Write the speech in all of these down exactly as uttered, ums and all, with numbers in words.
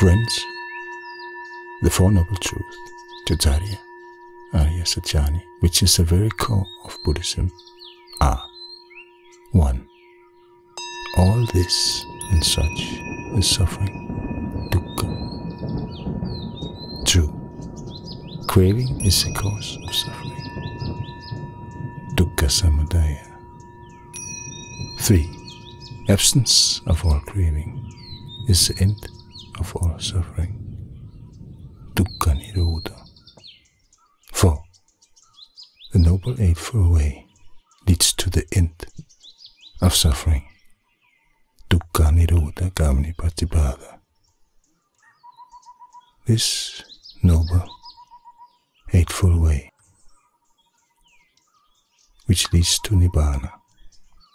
Friends, the Four Noble Truths, Jatharya, Arya Satyani, which is the very core of Buddhism, are one. All this and such is suffering, dukkha. Two. Craving is the cause of suffering, Dukkha Samudaya. Three. Absence of all craving is the end of all suffering, Dukkha Nirodha. Four. The Noble Eightfold Way leads to the end of suffering, Dukkha Nirodha Gamini Pratipada. This Noble Eightfold Way, which leads to Nibbana,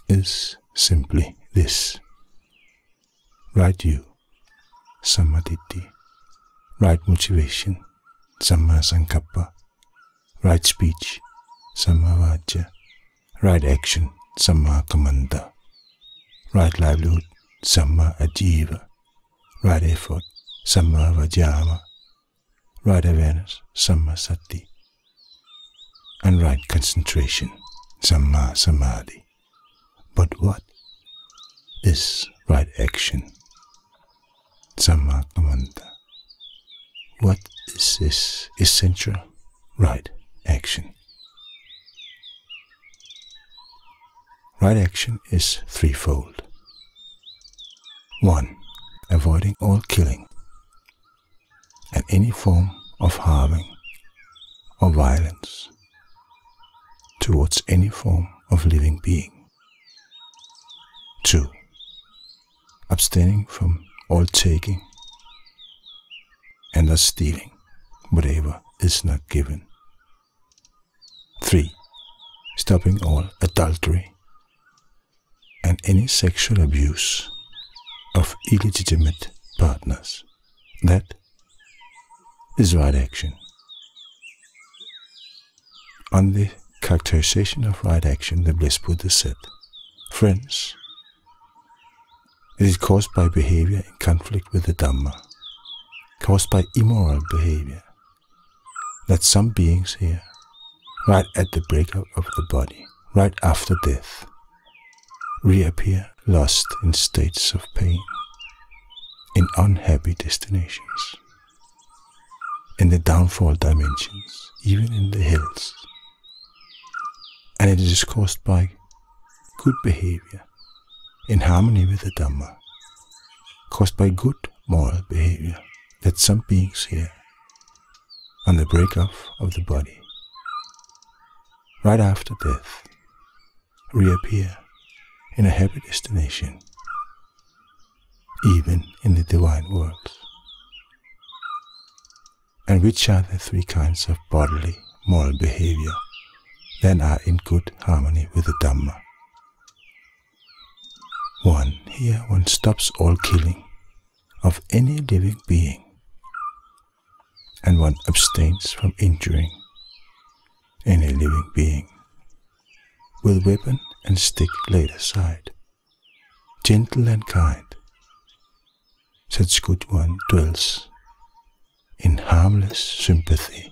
is simply this. Right view, Samma Ditthi. Right motivation, Samma Sankappa. Right speech, Samma Vajja. Right action, Samma Kamanta. Right livelihood, Samma Ajiva. Right effort, Samma Vayama. Right awareness, Samma Sati. And right concentration, Samma Samadhi. But what is right action? Samma Kamanta. What is this essential right action? Right action is threefold. One. Avoiding all killing and any form of harming or violence towards any form of living being. Two. Abstaining from all taking and thus stealing whatever is not given. Three. Stopping all adultery and any sexual abuse of illegitimate partners. That is right action. On the characterization of right action, the Blessed Buddha said, "Friends, it is caused by behavior in conflict with the Dhamma, caused by immoral behavior, that some beings here, right at the breakup of the body, right after death, reappear lost in states of pain, in unhappy destinations, in the downfall dimensions, even in the hills. And it is caused by good behavior, in harmony with the Dhamma, caused by good moral behavior, that some beings here, on the break-off of the body, right after death, reappear in a happy destination, even in the divine world." And which are the three kinds of bodily moral behavior that are in good harmony with the Dhamma? One. Here one stops all killing of any living being, and one abstains from injuring any living being with weapon and stick laid aside, gentle and kind. Such good one dwells in harmless sympathy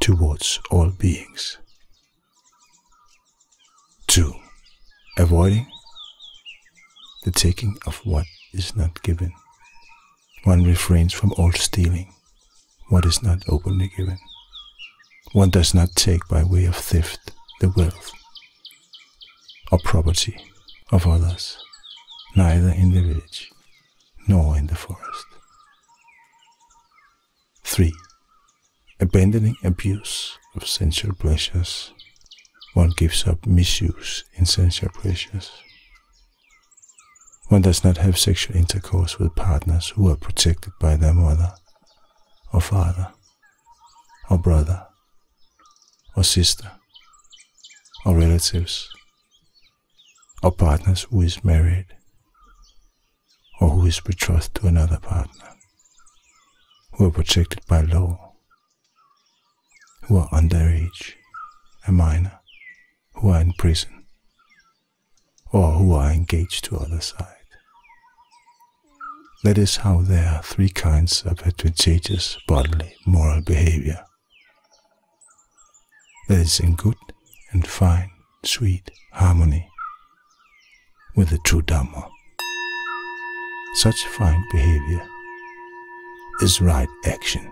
towards all beings. Two. Avoiding the taking of what is not given. One refrains from all stealing what is not openly given. One does not take by way of theft the wealth or property of others, neither in the village nor in the forest. Three. Abandoning abuse of sensual pleasures, one gives up misuse in sensual pleasures. One does not have sexual intercourse with partners who are protected by their mother, or father, or brother, or sister, or relatives, or partners who is married, or who is betrothed to another partner, who are protected by law, who are underage, a minor, who are in prison, or who are engaged to other side. That is how there are three kinds of advantageous bodily moral behavior. That is in good and fine, sweet harmony with the true Dhamma. Such fine behavior is right action.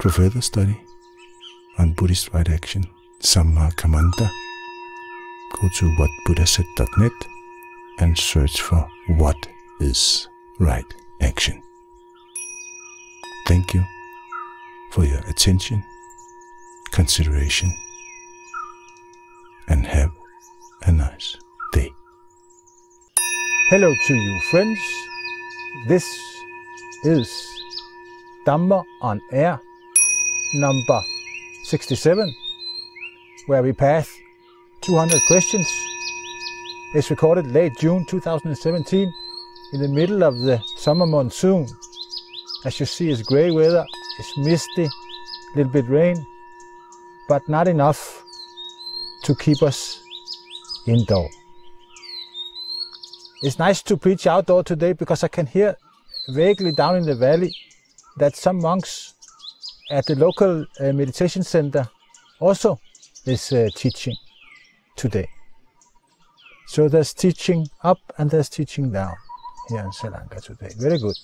For further study on Buddhist right action, Samma Kamanta, go to what buddha said dot net and search for what is right action. Thank you for your attention, consideration, and have a nice day. Hello to you, friends. This is Dhamma on Air number sixty-seven, where we pass two hundred questions. It's recorded late June two thousand seventeen, in the middle of the summer monsoon. As you see, it's grey weather, it's misty, a little bit rain, but not enough to keep us indoor. It's nice to preach outdoor today because I can hear vaguely down in the valley that some monks at the local uh, meditation center also is uh, teaching today. So there's teaching up and there's teaching down here in Sri Lanka today. Very good.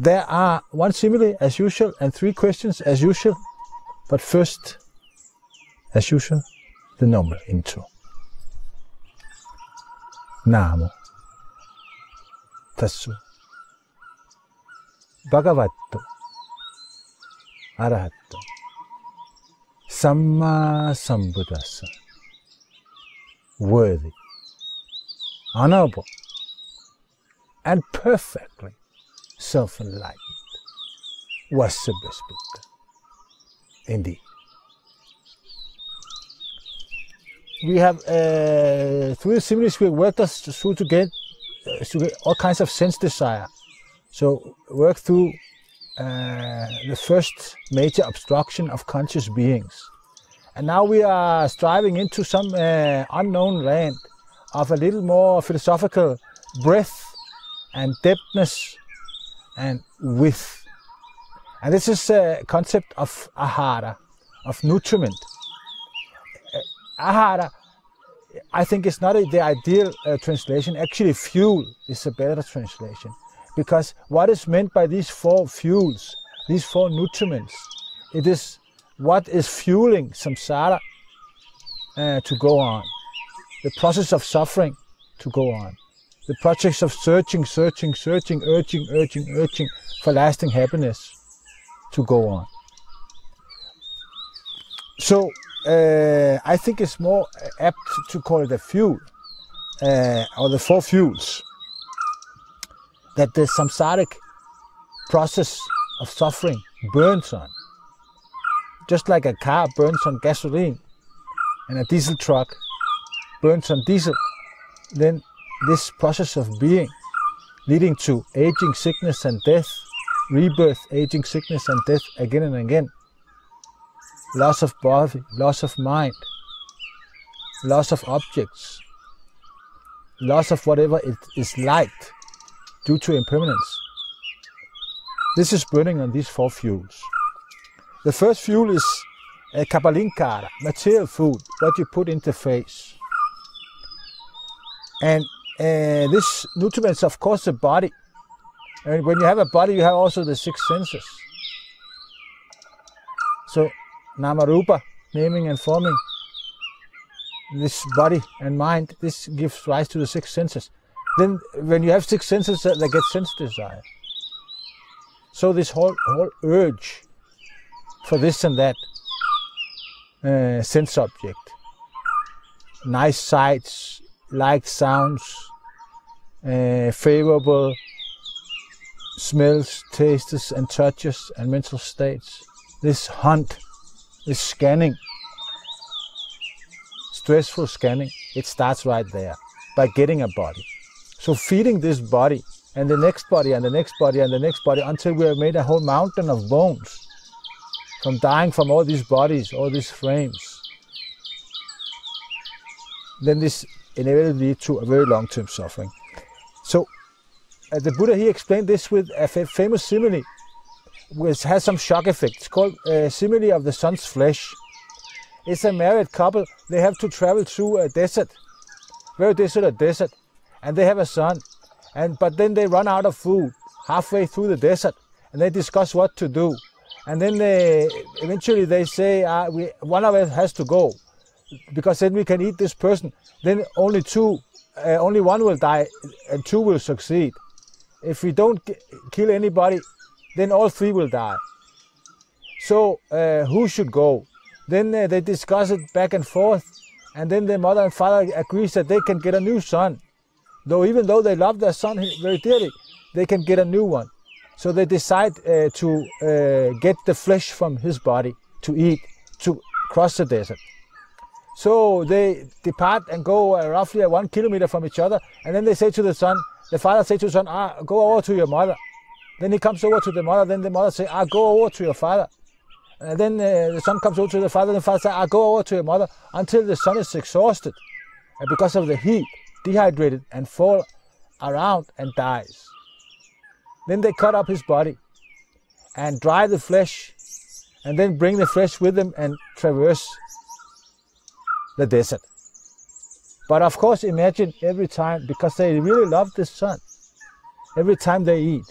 There are one simile as usual and three questions as usual, but first, as usual, the normal intro. Namo Tasso Bhagavato Arahato Samma Sambuddhasa. Worthy, honorable, and perfectly self-enlightened was the best Buddha. Indeed. We have, uh, through the similes, we worked us through to get, uh, to get all kinds of sense desire. So, work through uh, the first major obstruction of conscious beings. And now we are striving into some uh, unknown land of a little more philosophical breadth and depthness and width. And this is a concept of ahara, of nutriment. Ahara, I think, is not a, the ideal uh, translation. Actually, fuel is a better translation, because what is meant by these four fuels, these four nutriments, it is what is fueling samsara uh, to go on, the process of suffering to go on, the process of searching, searching, searching, urging, urging, urging for lasting happiness to go on. So, Uh, I think it's more apt to call it a fuel, uh, or the four fuels, that the samsaric process of suffering burns on. Just like a car burns on gasoline and a diesel truck burns on diesel, then this process of being leading to aging, sickness and death, rebirth, aging, sickness and death again and again. Loss of body, loss of mind, loss of objects, loss of whatever it is like due to impermanence. This is burning on these four fuels. The first fuel is uh, Kapalinkara, material food, what you put in the face. And uh, this nutriment is, of course, the body. And when you have a body, you have also the six senses. So, Nama Rupa, naming and forming, this body and mind, this gives rise to the six senses. Then when you have six senses, they get sense desire. So this whole, whole urge for this and that uh, sense object, nice sights, liked sounds, uh, favorable smells, tastes and touches and mental states, this hunt, is scanning, stressful scanning, it starts right there by getting a body. So feeding this body and the next body and the next body and the next body until we have made a whole mountain of bones from dying from all these bodies, all these frames. Then this inevitably lead to a very long-term suffering. So uh, the Buddha, he explained this with a fa famous simile, which has some shock effect. It's called uh, simile of the sun's flesh. It's a married couple. They have to travel through a desert, very desolate desert, and they have a son. And but then they run out of food halfway through the desert, and they discuss what to do. And then they, eventually they say, ah, we, one of us has to go, because then we can eat this person. Then only two, uh, only one will die, and two will succeed. If we don't kill anybody, then all three will die. So uh, who should go? Then uh, they discuss it back and forth, and then their mother and father agrees that they can get a new son. Though even though they love their son very dearly, they can get a new one. So they decide uh, to uh, get the flesh from his body to eat, to cross the desert. So they depart and go uh, roughly one kilometer from each other, and then they say to the son, the father says to the son, ah, go over to your mother. Then he comes over to the mother, then the mother says, ah, go over to your father. And then uh, the son comes over to the father, and the father says, ah, go over to your mother, until the son is exhausted, and because of the heat, dehydrated, and fall around and dies. Then they cut up his body, and dry the flesh, and then bring the flesh with them and traverse the desert. But of course, imagine every time, because they really love this son, every time they eat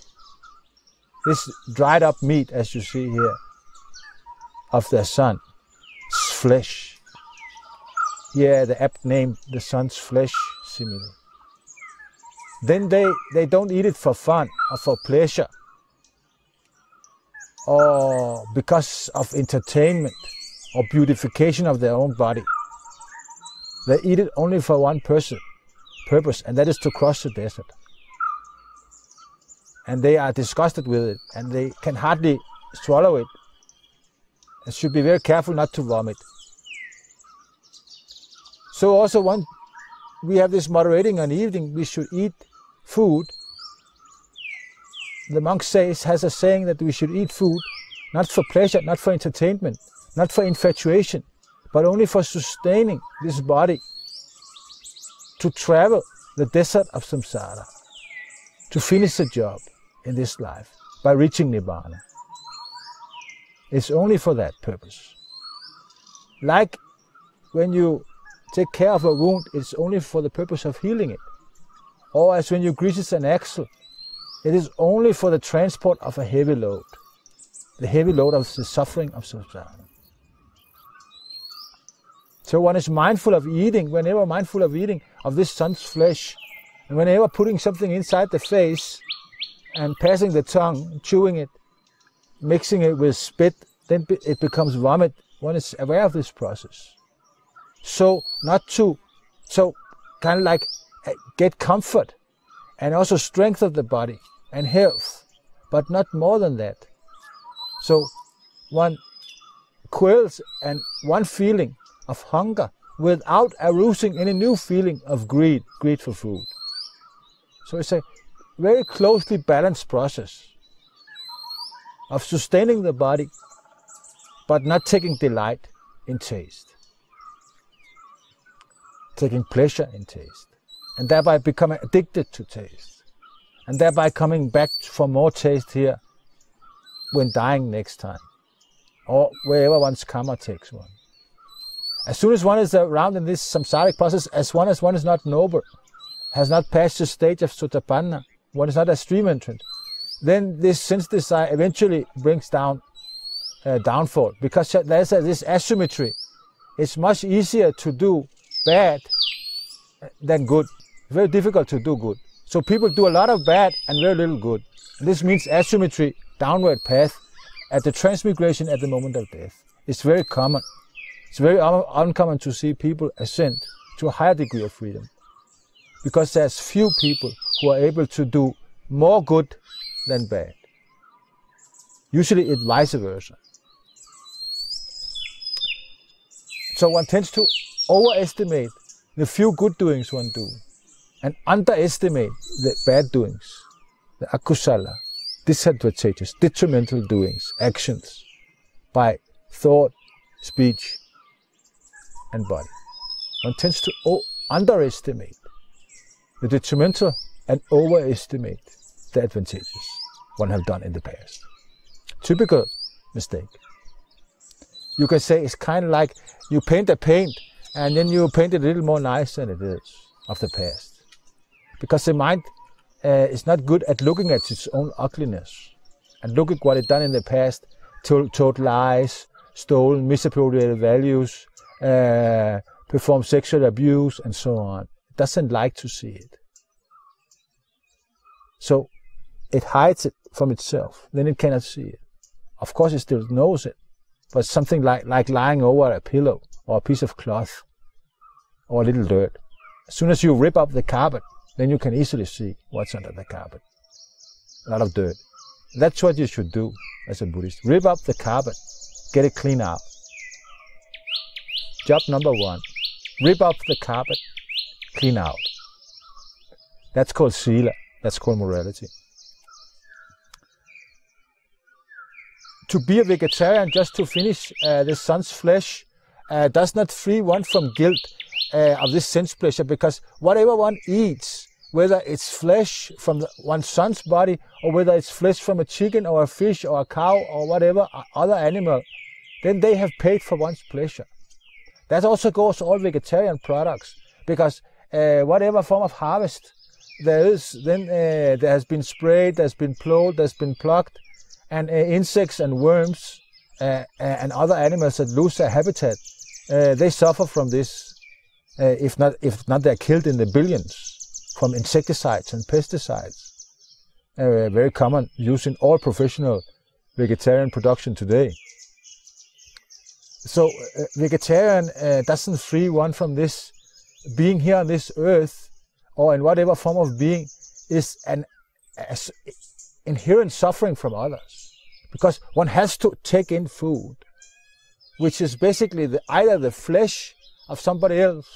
this dried up meat, as you see here, of their son, flesh. Yeah, the apt name, the son's flesh simile. Then they, they don't eat it for fun or for pleasure or because of entertainment or beautification of their own body. They eat it only for one person, purpose, and that is to cross the desert. And they are disgusted with it, and they can hardly swallow it, and should be very careful not to vomit. So also, one, we have this moderating on evening, we should eat food. The monk says, has a saying that we should eat food not for pleasure, not for entertainment, not for infatuation, but only for sustaining this body to travel the desert of samsara, to finish the job in this life by reaching Nibbana. It's only for that purpose. Like when you take care of a wound, it's only for the purpose of healing it. Or as when you grease an axle, it is only for the transport of a heavy load, the heavy load of the suffering of samsara. So one is mindful of eating, whenever mindful of eating of this son's flesh, and whenever putting something inside the face and passing the tongue, chewing it, mixing it with spit, then it becomes vomit. One is aware of this process. So not to, so kind of like get comfort and also strength of the body and health, but not more than that. So one quells and one feeling of hunger without arousing any new feeling of greed, greed for food. So it's a very closely balanced process of sustaining the body, but not taking delight in taste, taking pleasure in taste, and thereby becoming addicted to taste, and thereby coming back for more taste here when dying next time, or wherever one's karma takes one. As soon as one is around in this samsaric process, as one as one is not noble, has not passed the stage of Sotapanna, one is not a stream entrant, then this sense desire eventually brings down uh, downfall, because there's uh, this asymmetry. It's much easier to do bad than good. Very difficult to do good. So people do a lot of bad and very little good. And this means asymmetry, downward path, at the transmigration at the moment of death. It's very common. It's very un uncommon to see people ascend to a higher degree of freedom, because there's few people who are able to do more good than bad. Usually it's vice versa. So one tends to overestimate the few good doings one do and underestimate the bad doings, the akusala, disadvantageous, detrimental doings, actions by thought, speech and body. One tends to underestimate the detrimental and overestimate the advantages one have done in the past. Typical mistake. You can say it's kind of like you paint a paint and then you paint it a little more nice than it is of the past. Because the mind uh, is not good at looking at its own ugliness and look at what it done in the past, told, told lies, stolen, misappropriated values, uh, performed sexual abuse, and so on. It doesn't like to see it. So it hides it from itself, then it cannot see it. Of course it still knows it, but something like, like lying over a pillow or a piece of cloth or a little dirt. As soon as you rip up the carpet, then you can easily see what's under the carpet. A lot of dirt. That's what you should do as a Buddhist. Rip up the carpet, get it clean up. Job number one, rip up the carpet, clean out. That's called sila, that's called morality. To be a vegetarian just to finish uh, the son's flesh uh, does not free one from guilt uh, of this sense pleasure, because whatever one eats, whether it's flesh from the, one's son's body, or whether it's flesh from a chicken or a fish or a cow or whatever other animal, then they have paid for one's pleasure. That also goes all vegetarian products, because uh, whatever form of harvest there is, then uh, there has been sprayed, there's been plowed, there's been plucked, and uh, insects and worms uh, and other animals that lose their habitat, uh, they suffer from this. Uh, if not, if not, they're killed in the billions from insecticides and pesticides. Uh, very common, used in all professional vegetarian production today. So uh, vegetarian uh, doesn't free one from this. Being here on this earth, or in whatever form of being, is an as, inherent suffering from others, because one has to take in food, which is basically the, either the flesh of somebody else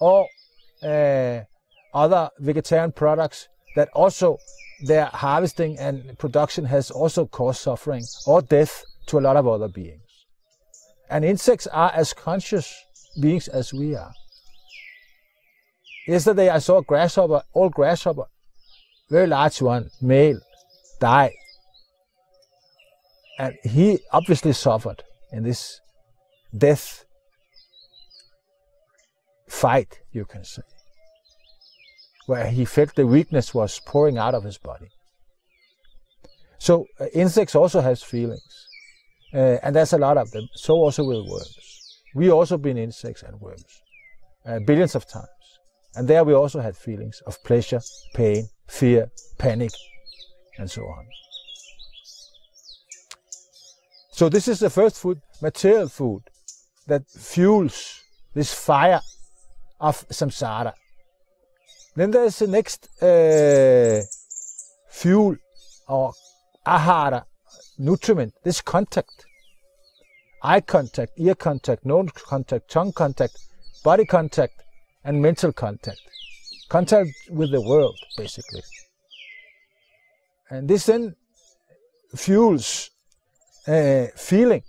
or uh, other vegetarian products that also their harvesting and production has also caused suffering or death to a lot of other beings. And insects are as conscious beings as we are. Yesterday I saw a grasshopper, old grasshopper, very large one, male, die, and he obviously suffered in this death fight, you can say, where he felt the weakness was pouring out of his body. So uh, insects also has feelings, uh, and there's a lot of them. So also with worms. We also been insects and worms uh, billions of times, and there we also had feelings of pleasure, pain, fear, panic, and so on. So this is the first food, material food, that fuels this fire of samsara. Then there is the next uh, fuel or ahara, nutriment, this contact. Eye contact, ear contact, nose contact, tongue contact, body contact, and mental contact. Contact with the world, basically. And this then fuels uh, feeling,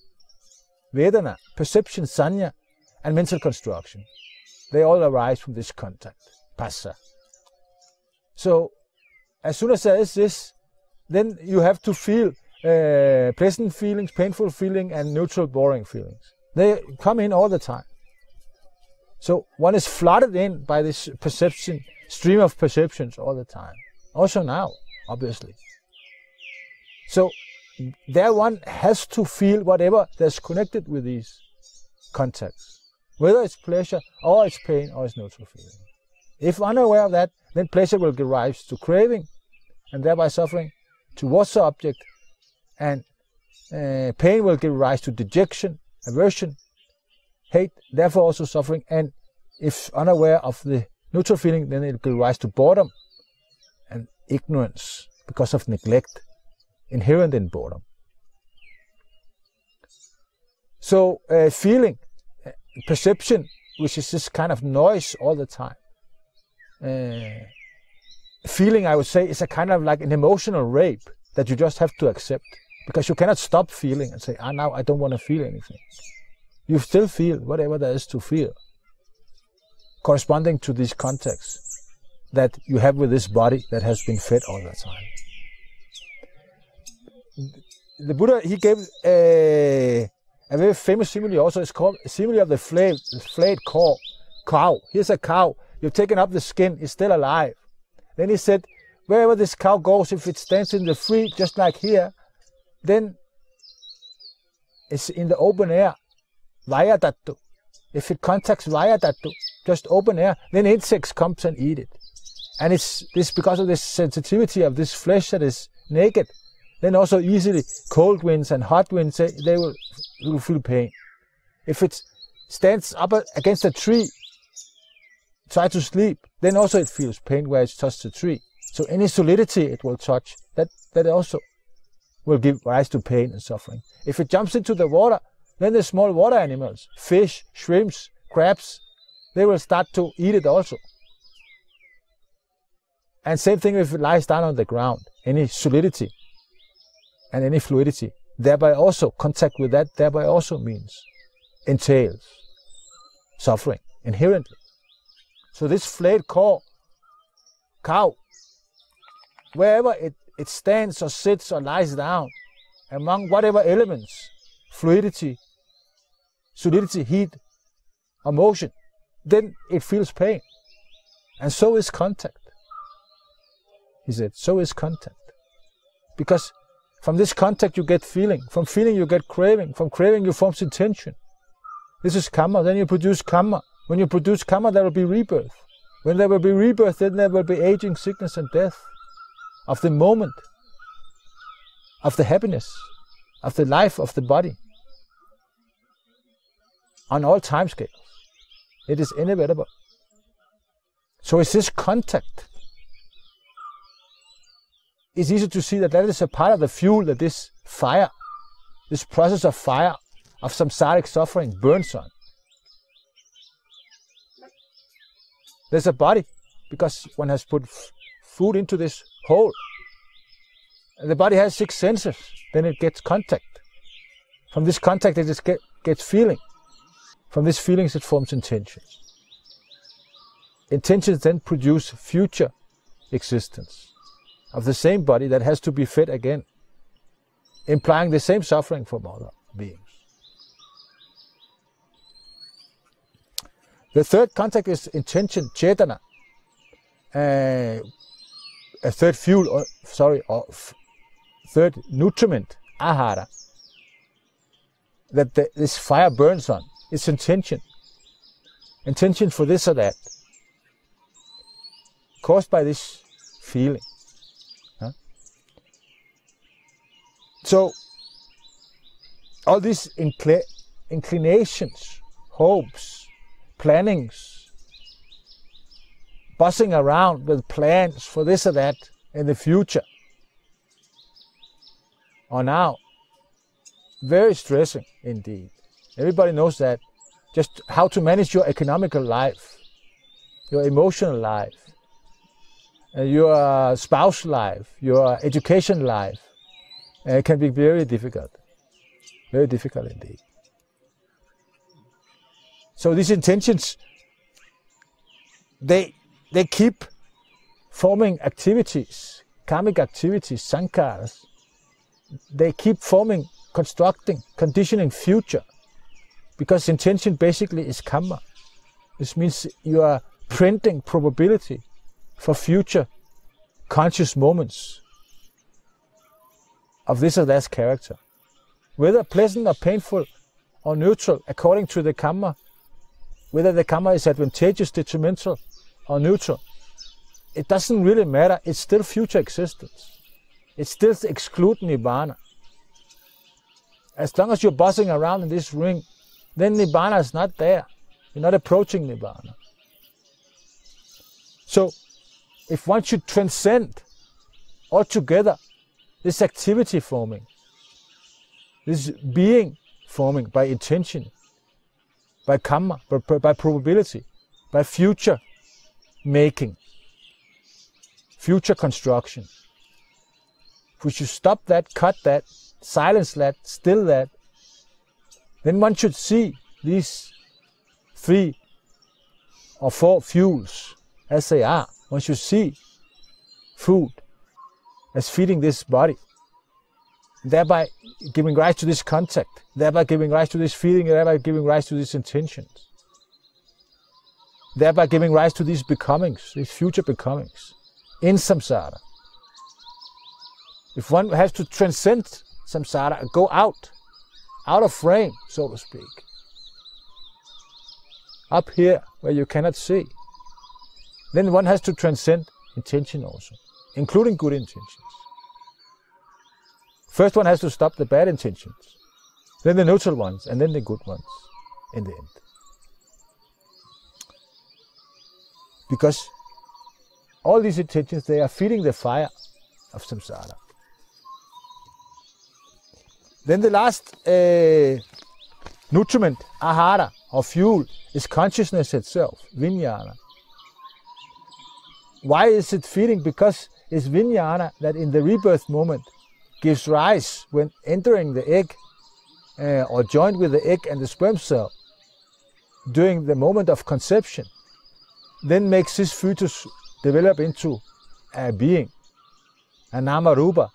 vedana, perception, sanya, and mental construction. They all arise from this contact, passa. So as soon as there is this, then you have to feel uh, pleasant feelings, painful feelings, and neutral, boring feelings. They come in all the time. So one is flooded in by this perception, stream of perceptions all the time. Also now, obviously. So there one has to feel whatever that's connected with these contacts, whether it's pleasure or it's pain or it's neutral feeling. If unaware of that, then pleasure will give rise to craving and thereby suffering towards the object, and uh, pain will give rise to dejection, aversion, hate, therefore also suffering, and if unaware of the neutral feeling, then it will rise to boredom and ignorance because of neglect inherent in boredom. So uh, feeling, uh, perception, which is this kind of noise all the time. Uh, feeling, I would say, is a kind of like an emotional rape that you just have to accept, because you cannot stop feeling and say, ah, now I don't want to feel anything. You still feel whatever there is to feel. corresponding to these contexts that you have with this body that has been fed all the time. The Buddha, he gave a, a very famous simile also. It's called simile of the flayed, flayed cow. cow. Here's a cow. You've taken up the skin. It's still alive. Then he said, wherever this cow goes, if it stands in the free, just like here, then it's in the open air. Vayatattu. If it contacts Vayatattu, just open air, then insects come and eat it. And it's this because of this sensitivity of this flesh that is naked. Then also easily cold winds and hot winds, they, they will, will feel pain. If it stands up against a tree, try to sleep, then also it feels pain where it's touched the tree. So any solidity it will touch, that, that also will give rise to pain and suffering. If it jumps into the water, then the small water animals, fish, shrimps, crabs, they will start to eat it also. And same thing if it lies down on the ground, any solidity and any fluidity, thereby also contact with that, thereby also means entails suffering inherently. So this flayed cow, cow, wherever it, it stands or sits or lies down, among whatever elements, fluidity, solidity, heat, or motion, then it feels pain. And so is contact. He said, so is contact. Because from this contact you get feeling, from feeling you get craving, from craving you form intention. This is kamma, then you produce kamma. When you produce kamma, there will be rebirth. When there will be rebirth, then there will be aging, sickness, and death of the moment, of the happiness, of the life of the body, on all time scales. It is inevitable. So it's this contact. It's easy to see that that is a part of the fuel that this fire, this process of fire, of samsaric suffering burns on. There's a body, because one has put food into this hole. And the body has six senses. Then it gets contact. From this contact, it just get, gets feeling. From these feelings, it forms intentions. Intentions then produce future existence of the same body that has to be fed again, implying the same suffering from other beings. The third contact is intention, chetana. Uh, a third fuel, or, sorry, or third nutriment, ahara, that the, this fire burns on. It's intention. Intention for this or that, caused by this feeling. Huh? So, all these incl inclinations, hopes, plannings, buzzing around with plans for this or that in the future, or now, very stressing indeed. Everybody knows that. Just how to manage your economical life, your emotional life, your spouse life, your education life, it can be very difficult, very difficult indeed. So these intentions, they, they keep forming activities, karmic activities, sankharas. They keep forming, constructing, conditioning future. Because intention basically is kamma. This means you are printing probability for future conscious moments of this or that character. Whether pleasant or painful or neutral, according to the kamma, whether the kamma is advantageous, detrimental or neutral, it doesn't really matter. It's still future existence. It still excludes Nibbana. As long as you're buzzing around in this ring, then Nibbana is not there. You're not approaching Nibbana. So, if one should transcend altogether this activity forming, this being forming by intention, by kamma, by, by probability, by future making, future construction, if we should stop that, cut that, silence that, still that, then one should see these three or four fuels as they are. One should see food as feeding this body, thereby giving rise to this contact, thereby giving rise to this feeling, thereby giving rise to these intentions, thereby giving rise to these becomings, these future becomings in samsara. If one has to transcend samsara and go out, out of frame, so to speak, up here where you cannot see, then one has to transcend intention also, including good intentions. First one has to stop the bad intentions, then the neutral ones, and then the good ones in the end. Because all these intentions, they are feeding the fire of samsara. Then the last uh, nutriment, ahara, or fuel, is consciousness itself, viññana. Why is it feeding? Because it's viññana that in the rebirth moment gives rise, when entering the egg uh, or joined with the egg and the sperm cell during the moment of conception, then makes this fetus develop into a being, a nama-rupa,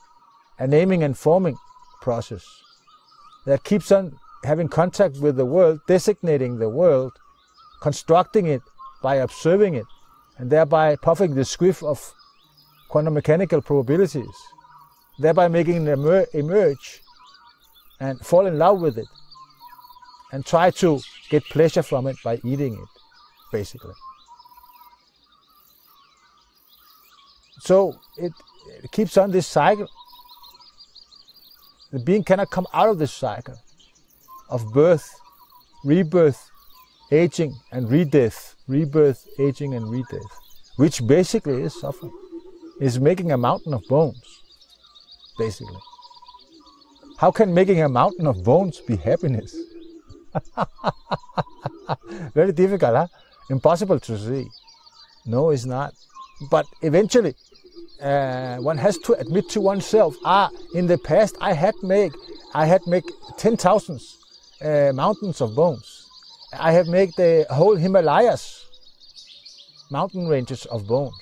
a naming and forming process that keeps on having contact with the world, designating the world, constructing it by observing it, and thereby puffing the squiff of quantum mechanical probabilities, thereby making it emer emerge and fall in love with it and try to get pleasure from it by eating it, basically. So it, it keeps on this cycle. The being cannot come out of this cycle of birth, rebirth, aging and re-death, rebirth, aging and re-death, which basically is suffering, is making a mountain of bones, basically. How can making a mountain of bones be happiness? Very difficult, huh? Impossible to see. No, it's not. But eventually, uh, one has to admit to oneself, ah, in the past I had made, I had made ten thousands uh, mountains of bones. I have made the whole Himalayas, mountain ranges of bones.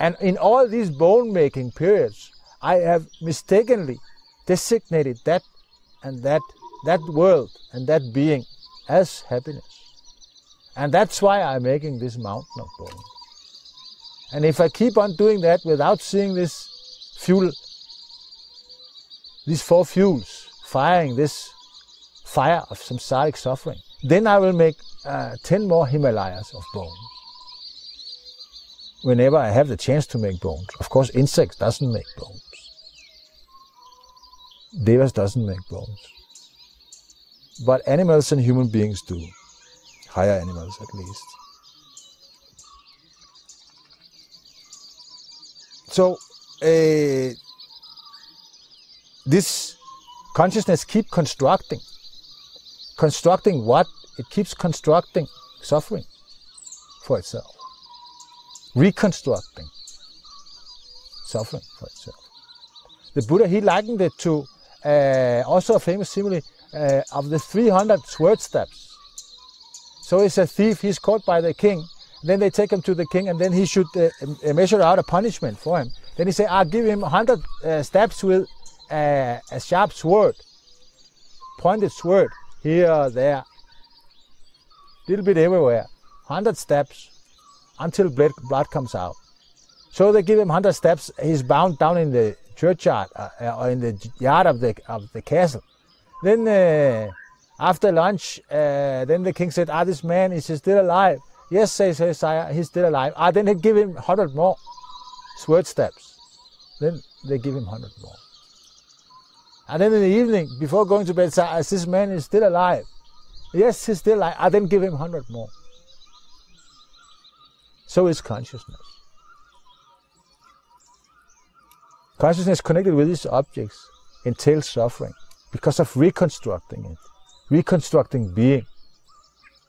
And in all these bone-making periods, I have mistakenly designated that and that, that world and that being as happiness. And that's why I'm making this mountain of bones. And if I keep on doing that without seeing this fuel, these four fuels firing this fire of samsaric suffering, then I will make uh, ten more Himalayas of bone. Whenever I have the chance to make bones. Of course, insects doesn't make bones. Devas doesn't make bones. But animals and human beings do. Higher animals, at least. So, uh, this consciousness keeps constructing. Constructing what? It keeps constructing suffering for itself. Reconstructing suffering for itself. The Buddha, he likened it to uh, also a famous simile uh, of the three hundred sword stabs. So it's a thief, he's caught by the king, then they take him to the king, and then he should uh, measure out a punishment for him. Then he say, I'll give him one hundred uh, stabs with uh, a sharp sword, pointed sword, here, there, little bit everywhere, one hundred stabs, until blood, blood comes out. So they give him one hundred steps. He's bound down in the churchyard uh, or in the yard of the, of the castle. Then uh, after lunch, uh, then the king said, ah, this man, is he still alive? Yes, says his sire, he's still alive. Ah, then they give him one hundred more sword steps. Then they give him one hundred more. And then in the evening, before going to bed, says, this man is still alive. Yes, he's still alive. Ah, then give him one hundred more. So is consciousness. Consciousness connected with these objects entails suffering because of reconstructing it, reconstructing being,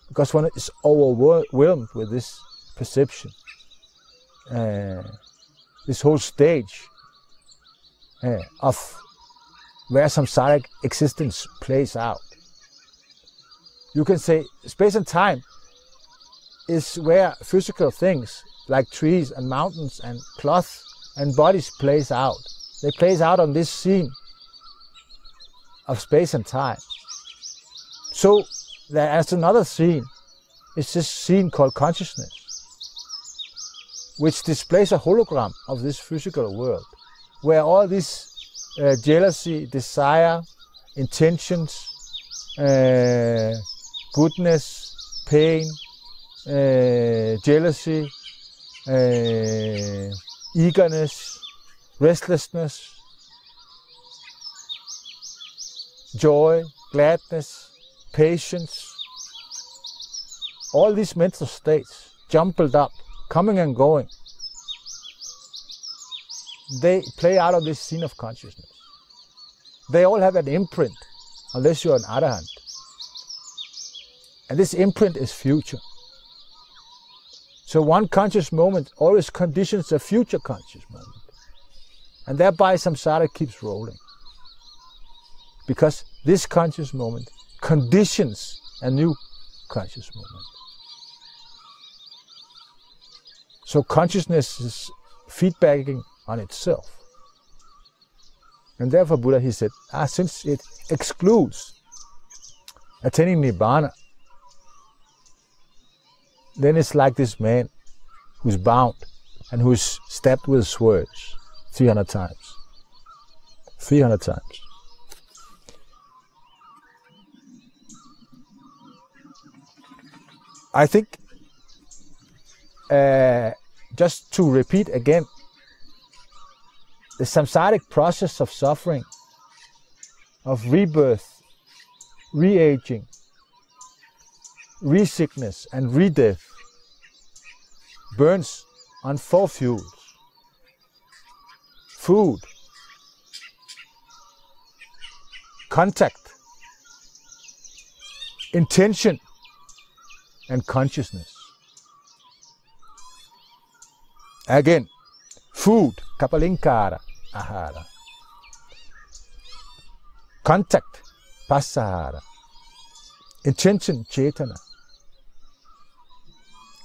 because one is overwhelmed with this perception, uh, this whole stage uh, of where samsaric existence plays out. You can say space and time is where physical things like trees and mountains and cloth and bodies plays out. They plays out on this scene of space and time. So there's another scene. It's this scene called consciousness, which displays a hologram of this physical world, where all this uh, jealousy, desire, intentions, uh, goodness, pain, uh, jealousy, uh, eagerness, restlessness, joy, gladness, patience, all these mental states jumbled up, coming and going, they play out of this scene of consciousness. They all have an imprint, unless you're an Arahant. And this imprint is future. So one conscious moment always conditions a future conscious moment. And thereby samsara keeps rolling. Because this conscious moment conditions a new conscious moment. So consciousness is feedbacking on itself. And therefore Buddha, he said, ah, since it excludes attaining Nibbana, then it's like this man who's bound and who's stabbed with swords three hundred times. three hundred times. I think, uh, just to repeat again, the samsaric process of suffering, of rebirth, re-aging, re-sickness and re-death burns on four fuels: food, contact, intention, and consciousness. Again, food, kapalinkara, ahara. Contact, pasahara. Intention, chetana.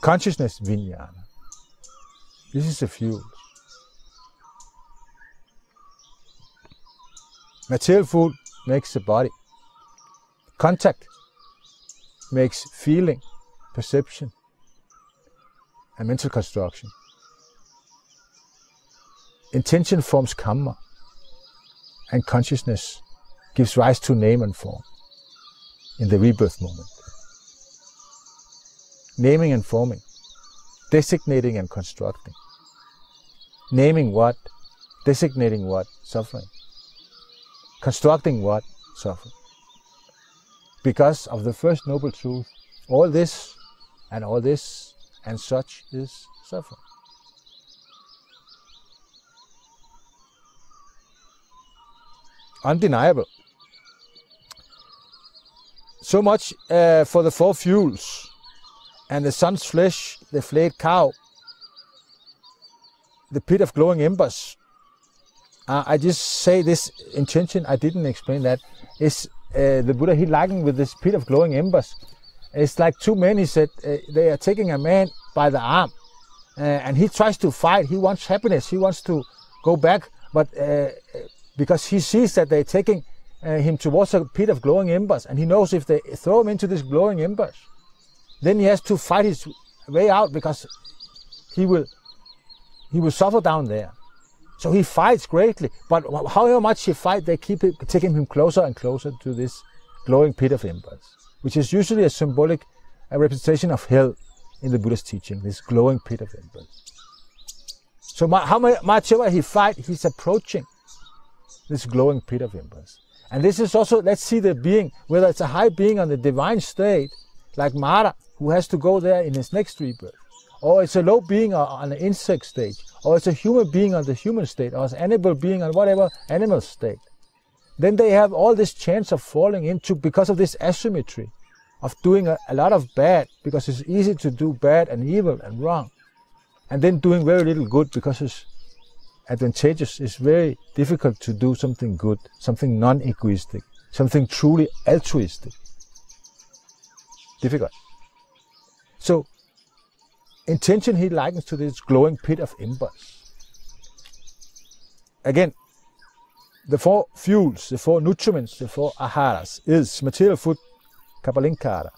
Consciousness, viññana. This is the fuel. Material food makes the body. Contact makes feeling, perception, and mental construction. Intention forms kamma, and consciousness gives rise to name and form in the rebirth moment. Naming and forming, designating and constructing. Naming what, designating what, suffering. Constructing what, suffering. Because of the first noble truth, all this and all this and such is suffering. Undeniable. So much uh, for the four fuels and the sun's flesh, the flayed cow, the pit of glowing embers. Uh, I just say this intention, I didn't explain that. It's Uh, the Buddha, he likened with this pit of glowing embers. It's like two men, he said, uh, they are taking a man by the arm, uh, and he tries to fight. He wants happiness, he wants to go back, but uh, because he sees that they're taking uh, him towards a pit of glowing embers, and he knows if they throw him into this glowing embers, then he has to fight his way out, because he will he will suffer down there. So he fights greatly, but however much he fights, they keep it, taking him closer and closer to this glowing pit of embers, which is usually a symbolic a representation of hell in the Buddhist teaching, this glowing pit of embers. So how much ever he fights, he's approaching this glowing pit of embers. And this is also, let's see the being, whether it's a high being on the divine state, like Mara, who has to go there in his next rebirth, or it's a low being on the insect stage, or it's a human being on the human state, or it's an animal being on whatever animal state, then they have all this chance of falling into, because of this asymmetry, of doing a, a lot of bad, because it's easy to do bad and evil and wrong, and then doing very little good, because it's advantageous, it's very difficult to do something good, something non-egoistic, something truly altruistic. Difficult. So Intention he likens to this glowing pit of embers. Again, the four fuels, the four nutriments, the four aharas is material food, kapalinkara,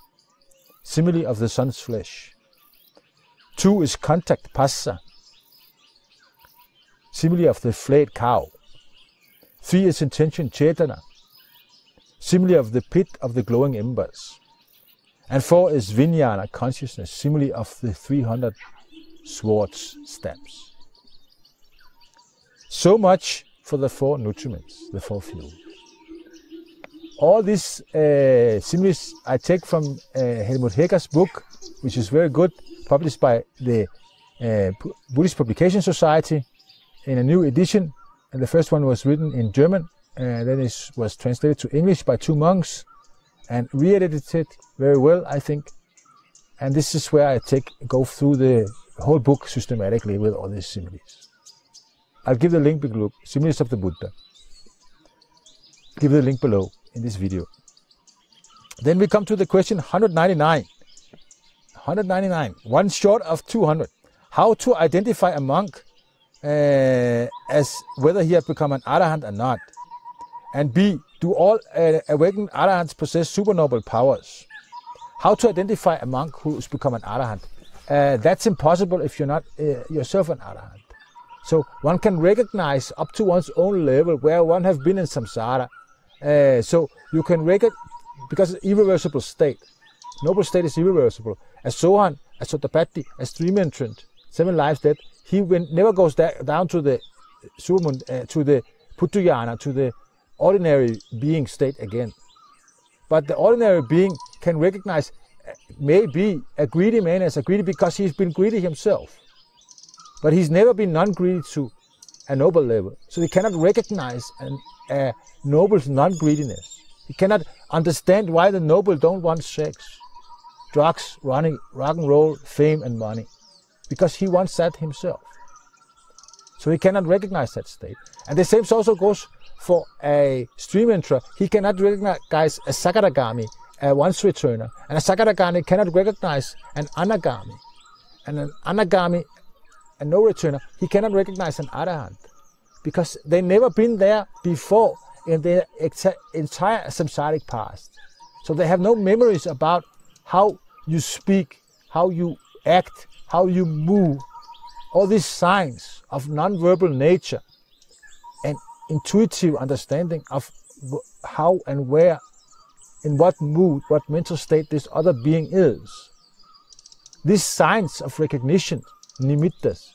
simile of the sun's flesh. Two is contact, passa, simile of the flayed cow. Three is intention, chetana, simile of the pit of the glowing embers. And four is viññana, consciousness, simile of the three hundred swords stabs. So much for the four nutriments, the four fuels. All these uh, similes I take from uh, Helmut Hegger's book, which is very good, published by the uh, Buddhist Publication Society in a new edition. And the first one was written in German, and then it was translated to English by two monks, and re-edited very well, I think. And this is where I take go through the whole book systematically with all these similes. I'll give the link below, Similes of the Buddha. Give the link below in this video. Then we come to the question one hundred ninety-nine. one hundred ninety-nine, one short of two hundred. How to identify a monk uh, as whether he has become an Arahant or not? And B, do all uh, awakened Arahants possess supernoble powers? How to identify a monk who has become an Arahant? Uh, that's impossible if you're not uh, yourself an Arahant. So one can recognize up to one's own level where one has been in samsara. Uh, so you can recognize, because it's irreversible state. Noble state is irreversible. As Sohan, as Sotapatti, as Dream Entrant, Seven Lives Dead, he when, never goes da down to the Surmund, uh, to the Puttuyana, to the ordinary being state again. But the ordinary being can recognize uh, maybe a greedy man as a greedy because he's been greedy himself. But he's never been non-greedy to a noble level. So he cannot recognize an, a noble's non-greediness. He cannot understand why the noble don't want sex, drugs, running, rock and roll, fame and money. Because he wants that himself. So he cannot recognize that state. And the same also goes for a stream entra. He cannot recognize a Sakadagami, a once returner. And a Sakadagami cannot recognize an Anagami. And an Anagami, a no returner, he cannot recognize an Arahant. Because they've never been there before in their entire samsaric past. So they have no memories about how you speak, how you act, how you move. All these signs of non-verbal nature and intuitive understanding of how and where, in what mood, what mental state this other being is. These signs of recognition, nimittas,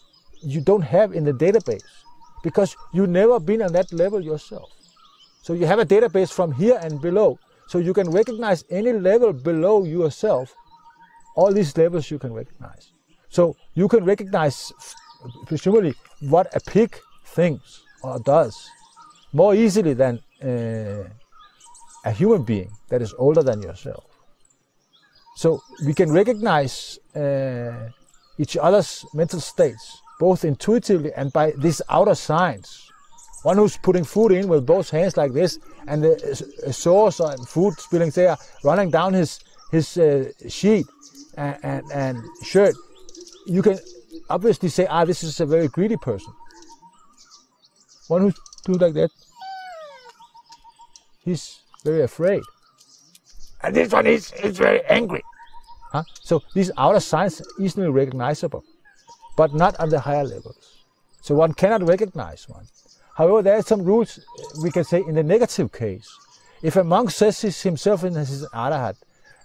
you don't have in the database because you've never been on that level yourself. So you have a database from here and below. So you can recognize any level below yourself. All these levels you can recognize. So you can recognize, presumably, what a pig thinks or does more easily than uh, a human being that is older than yourself. So we can recognize uh, each other's mental states, both intuitively and by these outer signs. One who's putting food in with both hands like this, and the sauce and food spilling there, running down his, his uh, sheet and, and, and shirt. You can obviously say, ah, this is a very greedy person. One who's doing like that, he's very afraid. And this one is, is very angry. Huh? So these outer signs are easily recognizable, but not on the higher levels. So one cannot recognize one. However, there are some rules, we can say, in the negative case. If a monk says he's himself in his Arahant,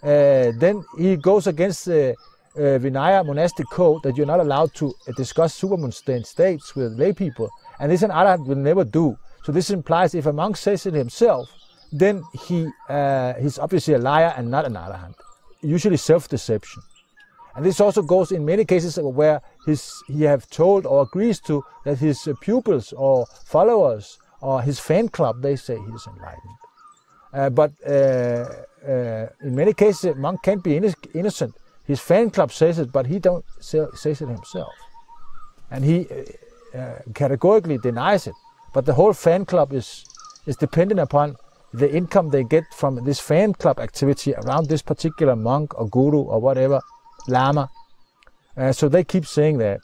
uh, then he goes against the uh, Vinaya monastic code that you're not allowed to uh, discuss supermoon states with lay people. And this an Arahant will never do. So this implies if a monk says it himself, then he, uh, he's obviously a liar and not an Arahant. Usually self-deception. And this also goes in many cases where his, he have told or agrees to that his pupils or followers or his fan club, they say he is enlightened. Uh, but uh, uh, in many cases a monk can't be innocent. His fan club says it, but he don't say, says it himself. And he uh, uh, categorically denies it. But the whole fan club is, is dependent upon the income they get from this fan club activity around this particular monk or guru or whatever, lama. Uh, so they keep saying that,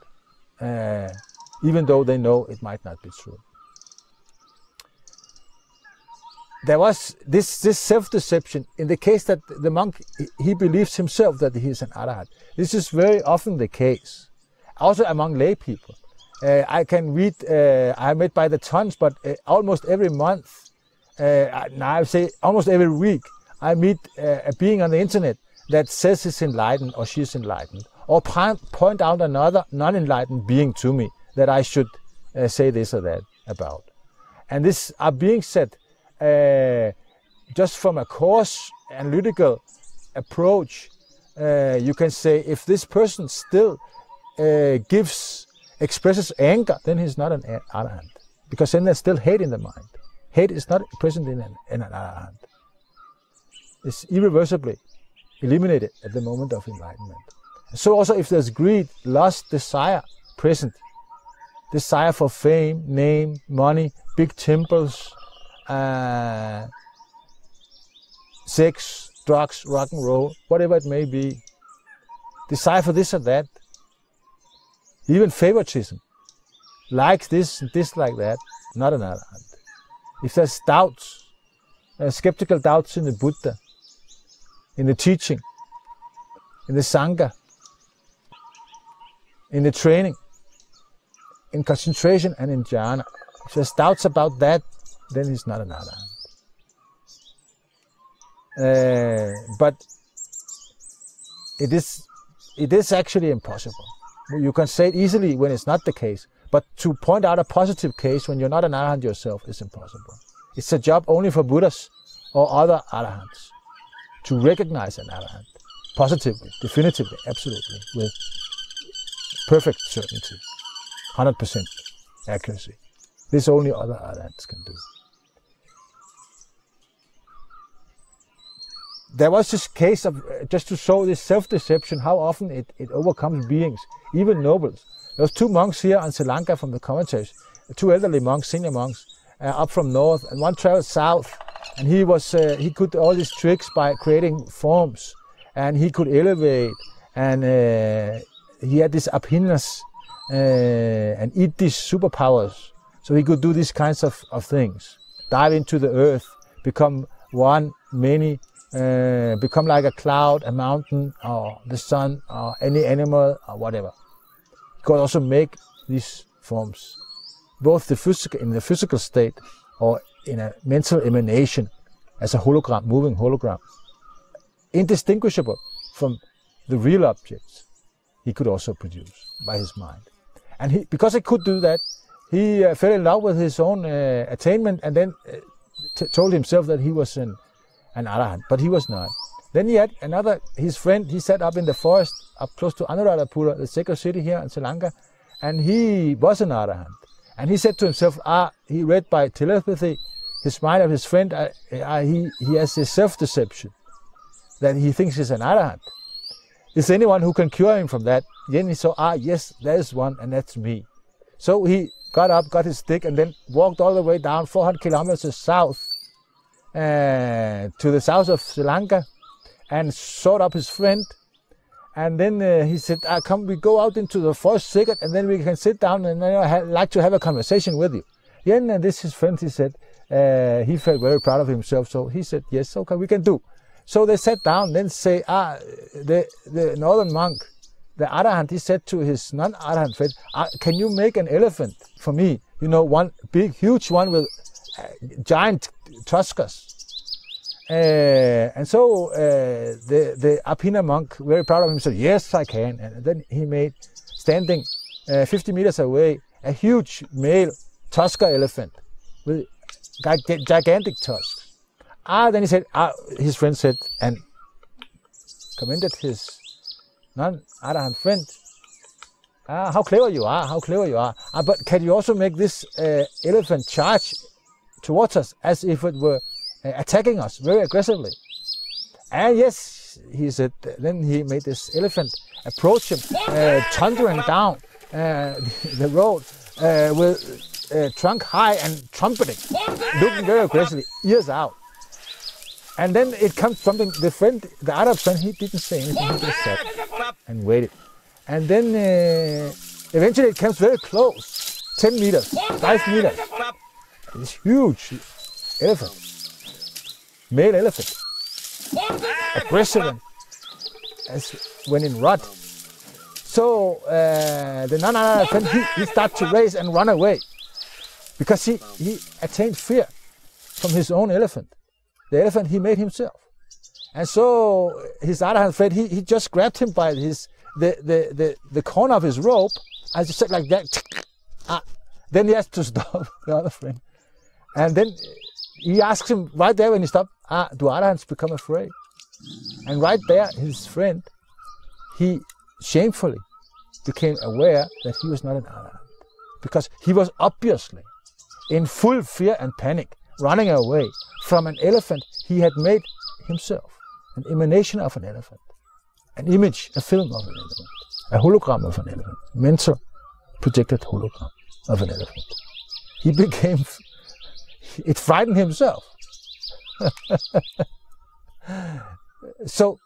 uh, even though they know it might not be true. There was this, this self-deception in the case that the monk, he believes himself that he is an Arahant. This is very often the case, also among lay people. Uh, I can read, uh, I met by the tons, but uh, almost every month, uh, now I say almost every week, I meet uh, a being on the internet that says he's enlightened or she's enlightened, or point out another non-enlightened being to me that I should uh, say this or that about. And these are being said uh, just from a coarse analytical approach. Uh, you can say if this person still uh, gives, expresses anger, then he's not an Arahant, because then there's still hate in the mind. Hate is not present in an, in an Arahant. It's irreversibly eliminated at the moment of enlightenment. So also if there's greed, lust, desire present, desire for fame, name, money, big temples, uh, sex, drugs, rock and roll, whatever it may be, desire for this or that, even favoritism, like this and dislike that, not an Arahant. If there's doubts, uh, skeptical doubts in the Buddha, in the teaching, in the Sangha, in the training, in concentration and in jhana. If there's doubts about that, then he's not an Arahant. Uh, but it is, it is actually impossible. You can say it easily when it's not the case, but to point out a positive case when you're not an Arahant yourself is impossible. It's a job only for Buddhas or other Arahants to recognize an Arahant positively, definitively, absolutely, with perfect certainty, one hundred percent accuracy. This only other Arahants can do. There was this case of, just to show this self-deception, how often it, it overcomes beings, even nobles. There was two monks here on Sri Lanka from the commentaries, two elderly monks, senior monks, uh, up from north, and one traveled south, and he was uh, he could do all these tricks by creating forms, and he could elevate, and uh, he had this abhinnas uh, and eat these superpowers, so he could do these kinds of, of things, dive into the earth, become one, many, uh, become like a cloud, a mountain, or the sun, or any animal, or whatever. He could also make these forms, both the physical, in the physical state, or in a mental emanation, as a hologram, moving hologram, indistinguishable from the real objects, he could also produce by his mind. And he, because he could do that, he uh, fell in love with his own uh, attainment, and then uh, t told himself that he was an, an Arahant, but he was not. Then he had another, his friend, he sat up in the forest, up close to Anuradhapura, the sacred city here in Sri Lanka, and he was an Arahant. And he said to himself, ah, he read by telepathy, his mind of his friend, uh, uh, he, he has this self-deception that he thinks he's an Arahant. Is there anyone who can cure him from that? Then he saw, ah, yes, there is one, and that's me. So he got up, got his stick, and then walked all the way down four hundred kilometers south, uh, to the south of Sri Lanka, and sought up his friend. And then uh, he said, ah, come, we go out into the forest thicket, and then we can sit down, and then I'd like to have a conversation with you. Yeah, and this his friend, he said, uh, he felt very proud of himself, so he said, yes, okay, we can do. So they sat down, then say, ah, the, the northern monk, the Arahant, he said to his non-Arahant friend, ah, can you make an elephant for me? You know, one big, huge one with uh, giant tuskers. Uh, and so uh, the, the Abhinna monk, very proud of him, said, yes, I can. And then he made, standing uh, fifty meters away, a huge male tusker elephant with gigantic tusks. Ah, then he said, ah, his friend said, and commended his non-Arahant friend, ah, how clever you are, how clever you are. Ah, but can you also make this uh, elephant charge towards us as if it were attacking us very aggressively? And yes, he said, then he made this elephant approach him, uh, thundering down uh, the road uh, with uh, trunk high and trumpeting, looking very aggressively, ears out. And then it comes something, the friend, the Arab friend, he didn't say anything, he just sat and waited. And then uh, eventually it comes very close, ten meters, five meters. This huge elephant, male elephant, aggressive as when in rut. So uh, the Nana elephant, he, he starts to race and run away because he, he attained fear from his own elephant, the elephant he made himself. And so his Arahant friend, he, he just grabbed him by his the, the, the, the corner of his robe, and just said like that, ah. Then he has to stop, the other friend. And then he asks him right there when he stopped, ah, do Arahants become afraid? And right there, his friend, he shamefully became aware that he was not an Arahant, because he was obviously in full fear and panic, running away from an elephant he had made himself, an emanation of an elephant, an image, a film of an elephant, a hologram of an elephant, mental projected hologram of an elephant. He became, it frightened himself. So,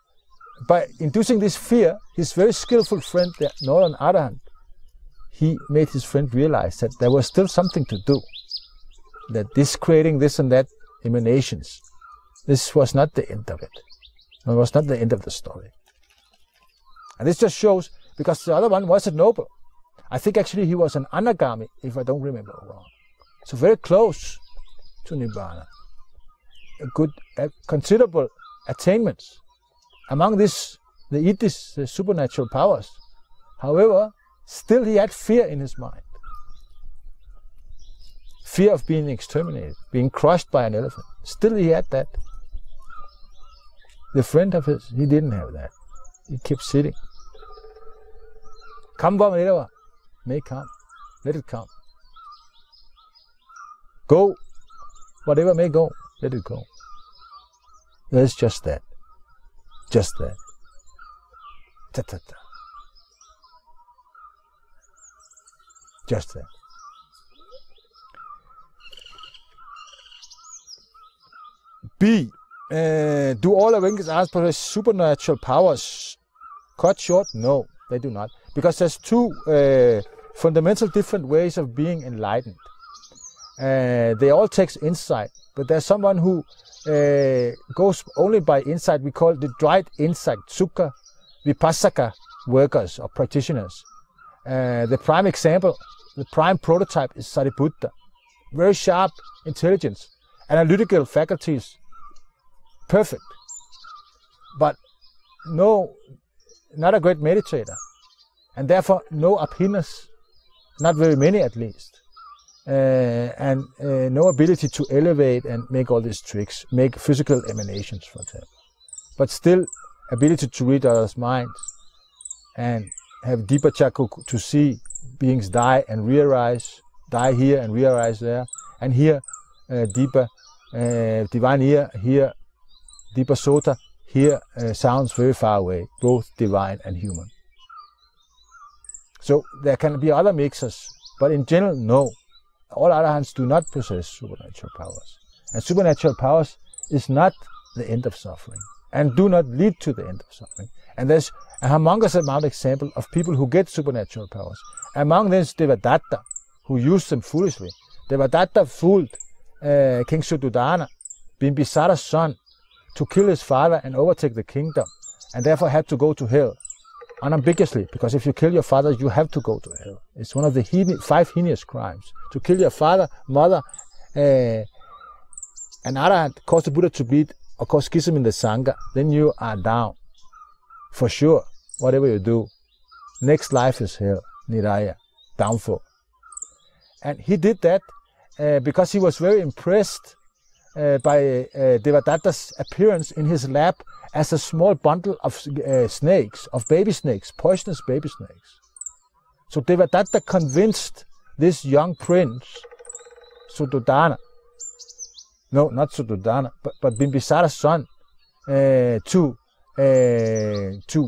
by inducing this fear, his very skillful friend, the Northern Arahant, he made his friend realize that there was still something to do, that this creating this and that emanations, this was not the end of it. It was not the end of the story. And this just shows, because the other one was a noble. I think actually he was an Anagami, if I don't remember wrong. So very close to Nibbana. A good, a considerable attainments. Among this, the Iddhis, the supernatural powers. However, still he had fear in his mind. Fear of being exterminated, being crushed by an elephant. Still he had that. The friend of his, he didn't have that. He kept sitting. Come, Vamanirava, may come. Let it come. Go. Whatever may go, let it go. There's just that. Just that. Ta ta ta. Just that. B. Uh, do all awakenings ask for supernatural powers? Cut short? No, they do not. Because there's two uh, fundamental different ways of being enlightened. Uh, they all take insight, but there's someone who uh, goes only by insight. We call the dried insight, sukha, vipassaka workers or practitioners. Uh, the prime example, the prime prototype is Sariputta. Very sharp intelligence, analytical faculties, perfect, but no, not a great meditator, and therefore no abhinnas, not very many at least, uh, and uh, no ability to elevate and make all these tricks, make physical emanations for them, but still ability to read others' minds and have deeper chakra to see beings die and rearise, die here and rearise there, and here Uh, deeper uh, divine ear, here deeper sota, here uh, sounds very far away, both divine and human. So there can be other mixes, but in general, no. All Arahants do not possess supernatural powers. And supernatural powers is not the end of suffering, and do not lead to the end of suffering. And there's a humongous amount of example of people who get supernatural powers. Among them is Devadatta, who used them foolishly. Devadatta fooled Uh, King Suddhodana, Bimbisara's son, to kill his father and overtake the kingdom, and therefore had to go to hell, unambiguously, because if you kill your father, you have to go to hell. It's one of the he five heinous crimes. To kill your father, mother, uh, an Arahant, cause the Buddha to bleed, or cause schism in the Sangha, then you are down. For sure, whatever you do, next life is hell, Niraya, downfall. And he did that Uh, because he was very impressed uh, by uh, Devadatta's appearance in his lab as a small bundle of uh, snakes, of baby snakes, poisonous baby snakes. So Devadatta convinced this young prince, Suddhodana, no, not Suddhodana, but, but Bimbisara's son, uh, to, uh, to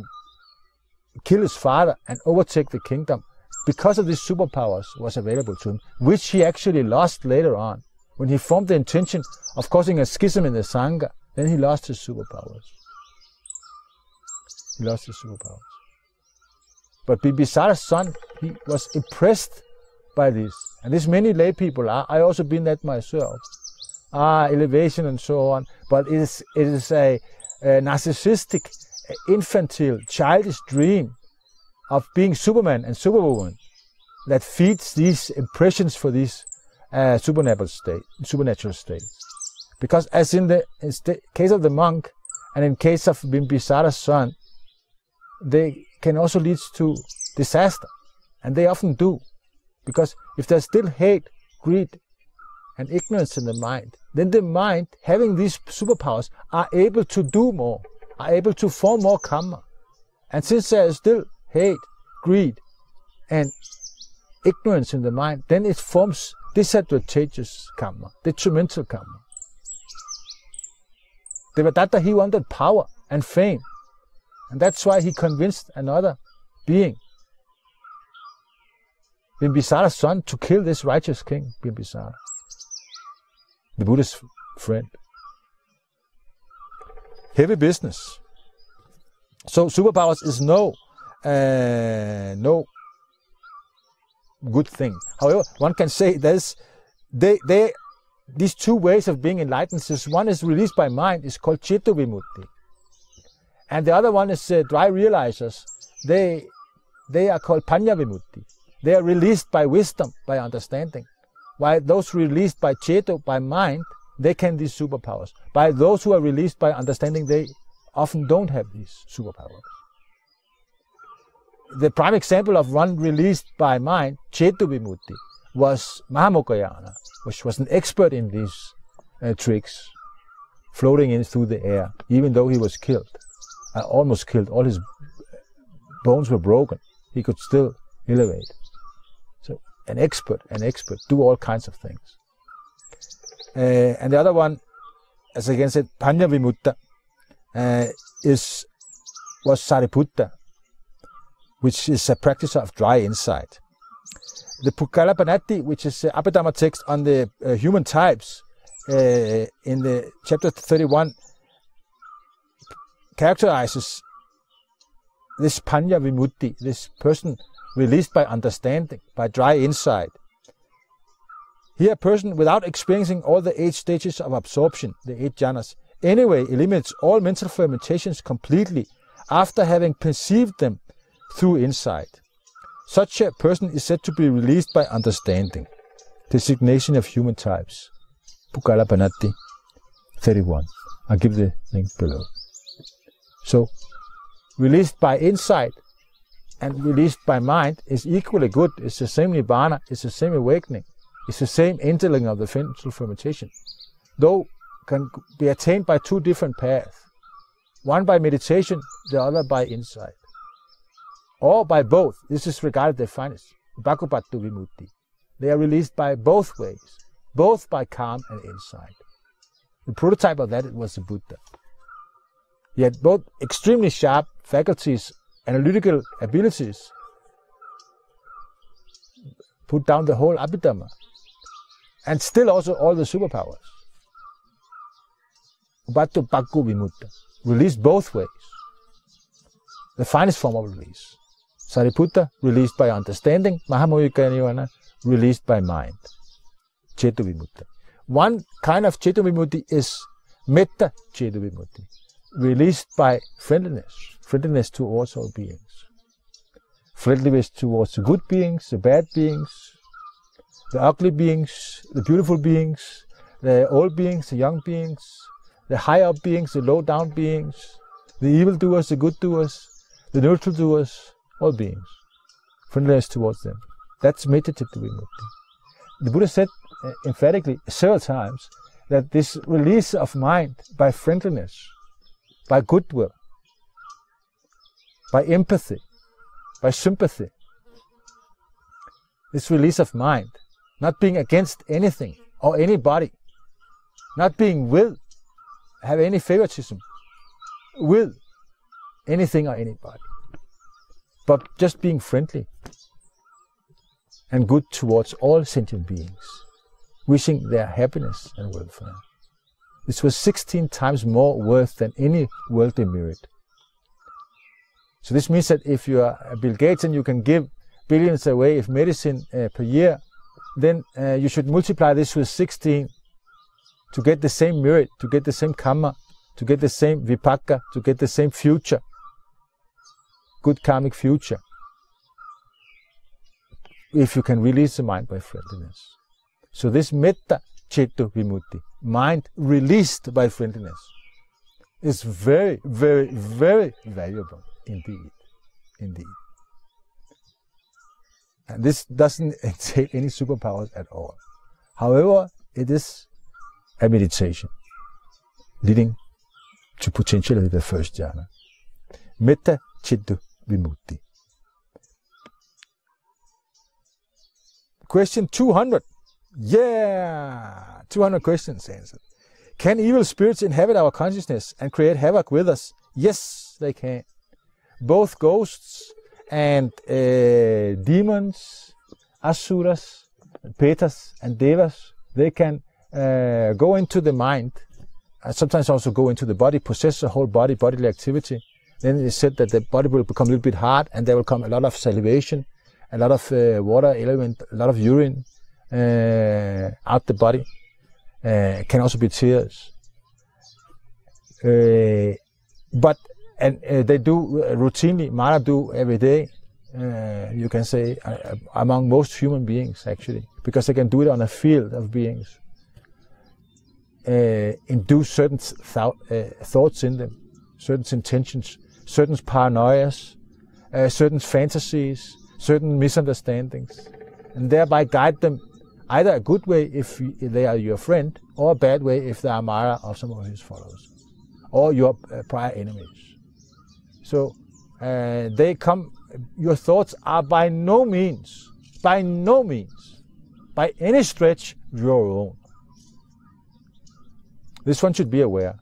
kill his father and overtake the kingdom, because of these superpowers was available to him, which he actually lost later on. When he formed the intention of causing a schism in the Sangha, then he lost his superpowers. He lost his superpowers. But Bibisara's son, he was impressed by this. And this many lay people are. I also been that myself. Ah, elevation and so on. But it is, it is a, a narcissistic, infantile, childish dream of being Superman and Superwoman that feeds these impressions for these uh, supernatural state, supernatural states. Because as in the, in the case of the monk and in case of Bimbisara's son, they can also lead to disaster. And they often do. Because if there's still hate, greed, and ignorance in the mind, then the mind, having these superpowers, are able to do more, are able to form more kamma. And since there is still hate, greed, and ignorance in the mind, then it forms disadvantageous kamma, detrimental kamma. Devadatta, he wanted power and fame, and that's why he convinced another being, Bimbisara's son, to kill this righteous king, Bimbisara, the Buddha's friend. Heavy business. So superpowers is no, uh, no good thing. However, one can say there's they they these two ways of being enlightened. Is one is released by mind, is called Citta Vimutti, and the other one is uh, dry realizers. They they are called Panya Vimutti. They are released by wisdom, by understanding. While those released by Ceto, by mind, they can these superpowers. By those who are released by understanding, they often don't have these superpowers. The prime example of one released by mind, Ceto Vimutti, was Mahamoggallana, which was an expert in these uh, tricks, floating in through the air, even though he was killed, uh, almost killed. All his bones were broken. He could still elevate. An expert, an expert, do all kinds of things. Uh, and the other one, as again said, Panya Vimutta, uh, is, was Sariputta, which is a practice of dry insight. The Puggalapannatti, which is the Abhidhamma text on the uh, human types, uh, in the chapter thirty-one, characterizes this Panya Vimutti, this person released by understanding, by dry insight. Here a person, without experiencing all the eight stages of absorption, the eight jhanas, anyway eliminates all mental fermentations completely after having perceived them through insight. Such a person is said to be released by understanding. Designation of human types. Puggalapannatti thirty-one. I'll give the link below. So, released by insight and released by mind is equally good. It's the same Nibbana, it's the same awakening, it's the same entering of the mental fermentation, though can be attained by two different paths, one by meditation, the other by insight, or by both. This is regarded the finest, Bhagavato Vimutti. They are released by both ways, both by calm and insight. The prototype of that was the Buddha. He had both extremely sharp faculties, analytical abilities, put down the whole Abhidhamma, and still also all the superpowers. Ubatto Bhaggu Vimutta, released both ways. The finest form of release. Sariputta, released by understanding. Mahamoggallana, released by mind. Ceto Vimutta. One kind of Ceto Vimutti is Metta Ceto Vimutti, released by friendliness, friendliness towards all beings, friendliness towards the good beings, the bad beings, the ugly beings, the beautiful beings, the old beings, the young beings, the high up beings, the low down beings, the evil doers, the good doers, the neutral doers, all beings, friendliness towards them. That's meditative vimutti. The Buddha said uh, emphatically several times that this release of mind by friendliness, by goodwill, by empathy, by sympathy. This release of mind, not being against anything or anybody, not being will, have any favoritism, will, anything or anybody, but just being friendly and good towards all sentient beings, wishing their happiness and welfare. This was sixteen times more worth than any worldly merit. So this means that if you are Bill Gates and you can give billions away of medicine uh, per year, then uh, you should multiply this with sixteen to get the same merit, to get the same kamma, to get the same vipakka, to get the same future, good karmic future, if you can release the mind by friendliness. So this metta cetto vimutti, mind released by friendliness, is very, very, very valuable indeed, indeed. And this doesn't entail any superpowers at all. However, it is a meditation leading to potentially the first jhana. Metta Cittu Vimutti. Question two hundred. Yeah! two hundred questions answered. Can evil spirits inhabit our consciousness and create havoc with us? Yes, they can. Both ghosts and uh, demons, asuras, petas and devas, they can uh, go into the mind, and sometimes also go into the body, possess the whole body, bodily activity. Then it is said that the body will become a little bit hard, and there will come a lot of salivation, a lot of uh, water element, a lot of urine uh, out the body. Uh, can also be tears. Uh, but and uh, they do uh, routinely, Mara do every day, uh, you can say, uh, among most human beings actually, because they can do it on a field of beings, uh, induce certain thou uh, thoughts in them, certain intentions, certain paranoias, uh, certain fantasies, certain misunderstandings, and thereby guide them either a good way if they are your friend, or a bad way if they are Mara or some of his followers, or your uh, prior enemies. So uh, they come, your thoughts are by no means, by no means, by any stretch your own. This one should be aware.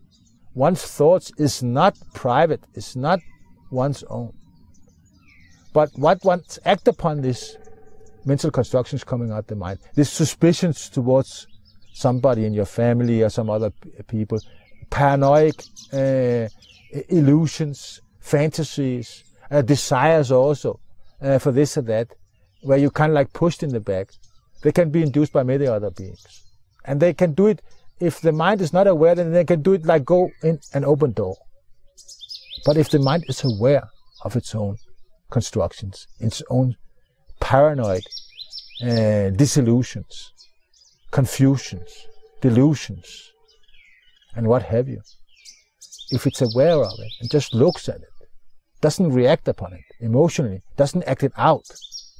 One's thoughts is not private, it's not one's own. But what one's act upon this mental constructions coming out of the mind, these suspicions towards somebody in your family or some other people, paranoid uh, illusions, fantasies, uh, desires also uh, for this or that, where you kind of like pushed in the back, they can be induced by many other beings. And they can do it. If the mind is not aware, then they can do it like go in an open door. But if the mind is aware of its own constructions, its own paranoid uh, disillusions, confusions, delusions, and what have you, if it's aware of it and just looks at it, doesn't react upon it emotionally, doesn't act it out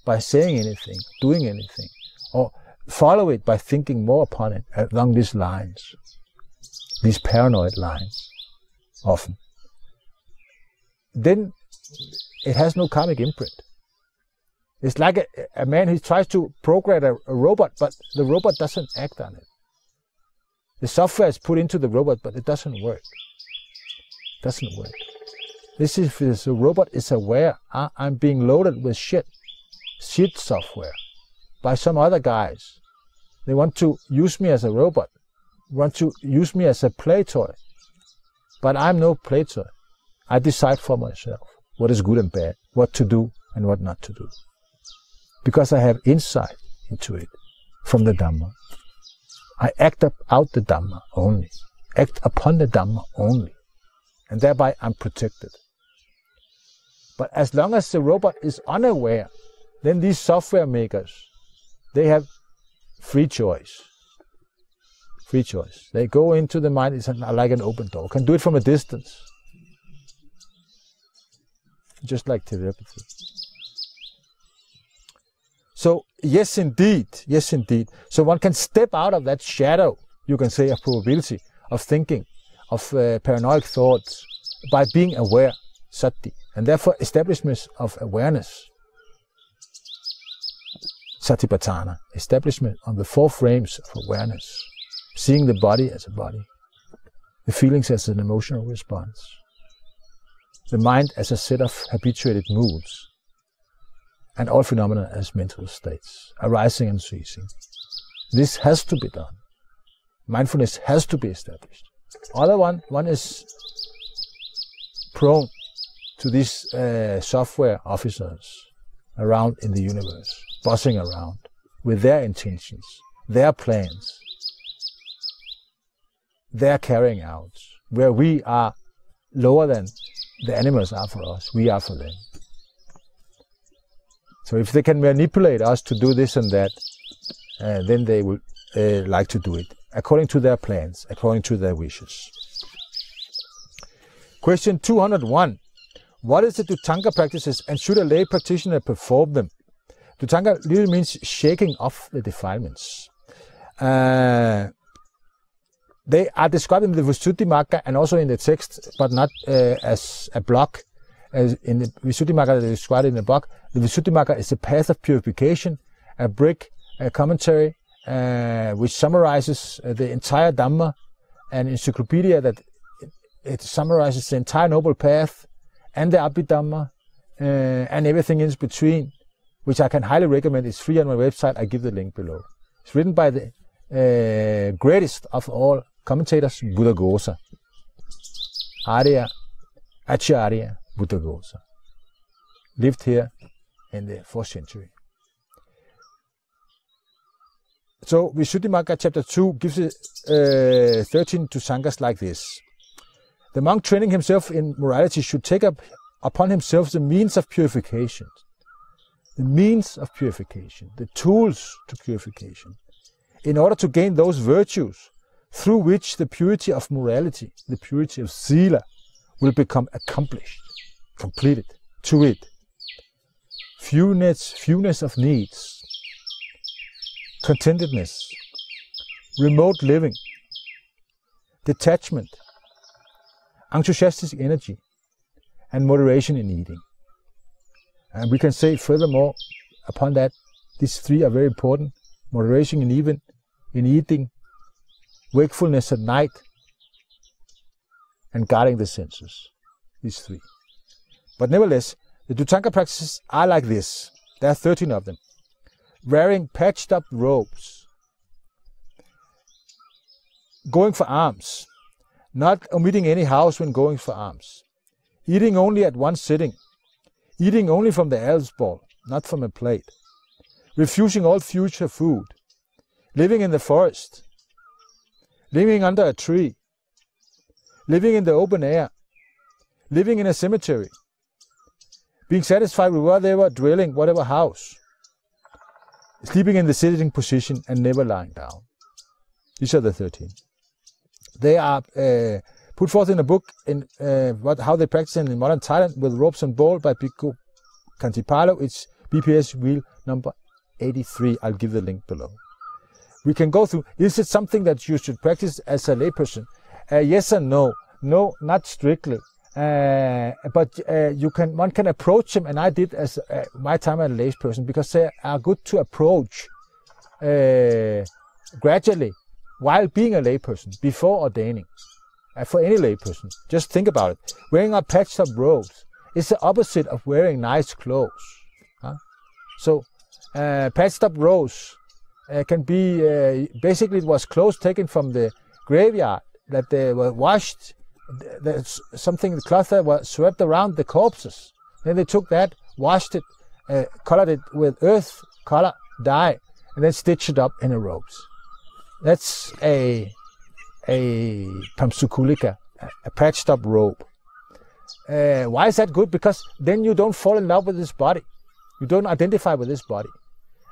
by saying anything, doing anything, or follow it by thinking more upon it along these lines, these paranoid lines, often, then it has no karmic imprint. It's like a, a man who tries to program a, a robot, but the robot doesn't act on it. The software is put into the robot, but it doesn't work. It doesn't work. This is if the robot is aware, I, I'm being loaded with shit, shit software, by some other guys. They want to use me as a robot, want to use me as a play toy. But I'm no play toy. I decide for myself what is good and bad, what to do and what not to do. Because I have insight into it from the Dhamma. I act up out the Dhamma only, act upon the Dhamma only, and thereby I'm protected. But as long as the robot is unaware, then these software makers, they have free choice, free choice. They go into the mind, it's like an open door, can do it from a distance, just like telepathy. So yes indeed, yes indeed. So one can step out of that shadow, you can say, of probability, of thinking, of uh, paranoid thoughts, by being aware, sati, and therefore establishment of awareness. Satipatthana, establishment on the four frames of awareness, seeing the body as a body, the feelings as an emotional response, the mind as a set of habituated moods, and all phenomena as mental states, arising and ceasing. This has to be done. Mindfulness has to be established. Other one, one is prone to these uh, software officers around in the universe, buzzing around with their intentions, their plans, their carrying out, where we are lower than the animals are for us, we are for them. So if they can manipulate us to do this and that, uh, then they will uh, like to do it, according to their plans, according to their wishes. Question two hundred one. What is the Dhutanga practices and should a lay practitioner perform them? Dhutanga literally means shaking off the defilements. Uh, they are described in the Visuddhimagga and also in the text, but not uh, as a block. As in the Visuddhimagga, they are described in the block. The Visuddhimagga is the path of purification, a brick, a commentary, uh, which summarizes uh, the entire Dhamma, an encyclopedia that it, it summarizes the entire Noble Path and the Abhidhamma uh, and everything in between, which I can highly recommend. It's free on my website. I give the link below. It's written by the uh, greatest of all commentators, Buddha Ghosa. Arya, Acharya Buddha Ghosa. Lived here in the fourth century. So, Visuddhimagga chapter two gives uh, thirteen to sanghas like this. The monk training himself in morality should take up upon himself the means of purification. The means of purification, the tools to purification, in order to gain those virtues through which the purity of morality, the purity of sila, will become accomplished, completed, to it. Fewness, fewness of needs, contentedness, remote living, detachment, enthusiastic energy, and moderation in eating. And we can say furthermore upon that, these three are very important: moderation in even in eating, wakefulness at night, and guarding the senses. These three. But nevertheless, the Dhutanga practices are like this. There are thirteen of them. Wearing patched up robes, going for alms, not omitting any house when going for alms, eating only at one sitting, eating only from the alms bowl, not from a plate, refusing all future food, living in the forest, living under a tree, living in the open air, living in a cemetery, being satisfied with whatever dwelling, whatever house, sleeping in the sitting position and never lying down. These are the thirteen. They are uh, put forth in a book in uh, what, how they practice in modern Thailand with ropes and bowl by Bhikkhu Kantipalo. It's B P S wheel number eighty-three. I'll give the link below. We can go through. Is it something that you should practice as a layperson? Uh, yes and no. No, not strictly. Uh, but uh, you can, one can approach them, and I did as uh, my time as a layperson, because they are good to approach uh, gradually, while being a layperson, before ordaining, uh, for any layperson. Just think about it. Wearing our patched up robes is the opposite of wearing nice clothes. Huh? So, uh, patched up robes uh, can be, uh, basically it was clothes taken from the graveyard, that they were washed, there's something, the cloth that was swept around the corpses. Then they took that, washed it, uh, colored it with earth color, dye, and then stitched it up in the robes. That's a a pamsukulika, a patched up robe. Uh, why is that good? Because then you don't fall in love with this body. You don't identify with this body.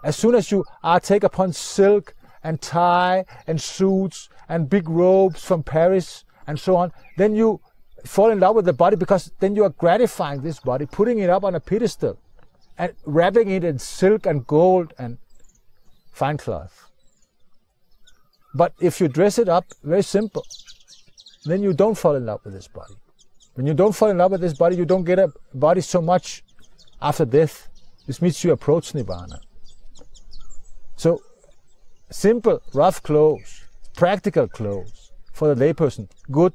As soon as you are take upon silk and tie and suits and big robes from Paris and so on, then you fall in love with the body, because then you are gratifying this body, putting it up on a pedestal and wrapping it in silk and gold and fine cloth. But if you dress it up, very simple, then you don't fall in love with this body. When you don't fall in love with this body, you don't get a body so much after death. This means you approach Nibbana. So, simple, rough clothes, practical clothes for the layperson, good.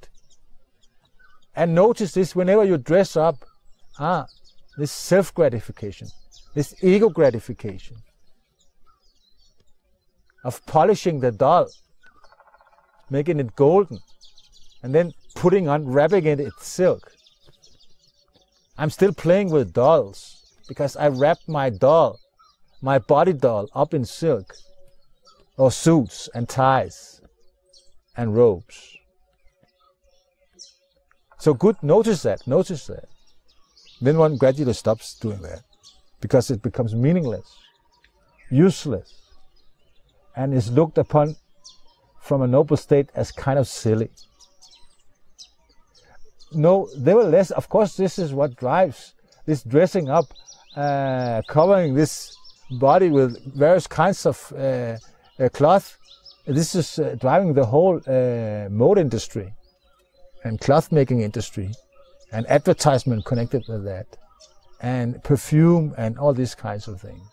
And notice this, whenever you dress up, ah, this self-gratification, this ego gratification of polishing the doll, making it golden, and then putting on, wrapping it in silk. I'm still playing with dolls because I wrapped my doll, my body doll, up in silk or suits and ties and robes. So good, notice that, notice that. Then one gradually stops doing that because it becomes meaningless, useless, and is looked upon from a noble state as kind of silly. No, nevertheless, of course, this is what drives this dressing up, uh, covering this body with various kinds of uh, uh, cloth. This is uh, driving the whole uh, mode industry and cloth making industry and advertisement connected with that and perfume and all these kinds of things,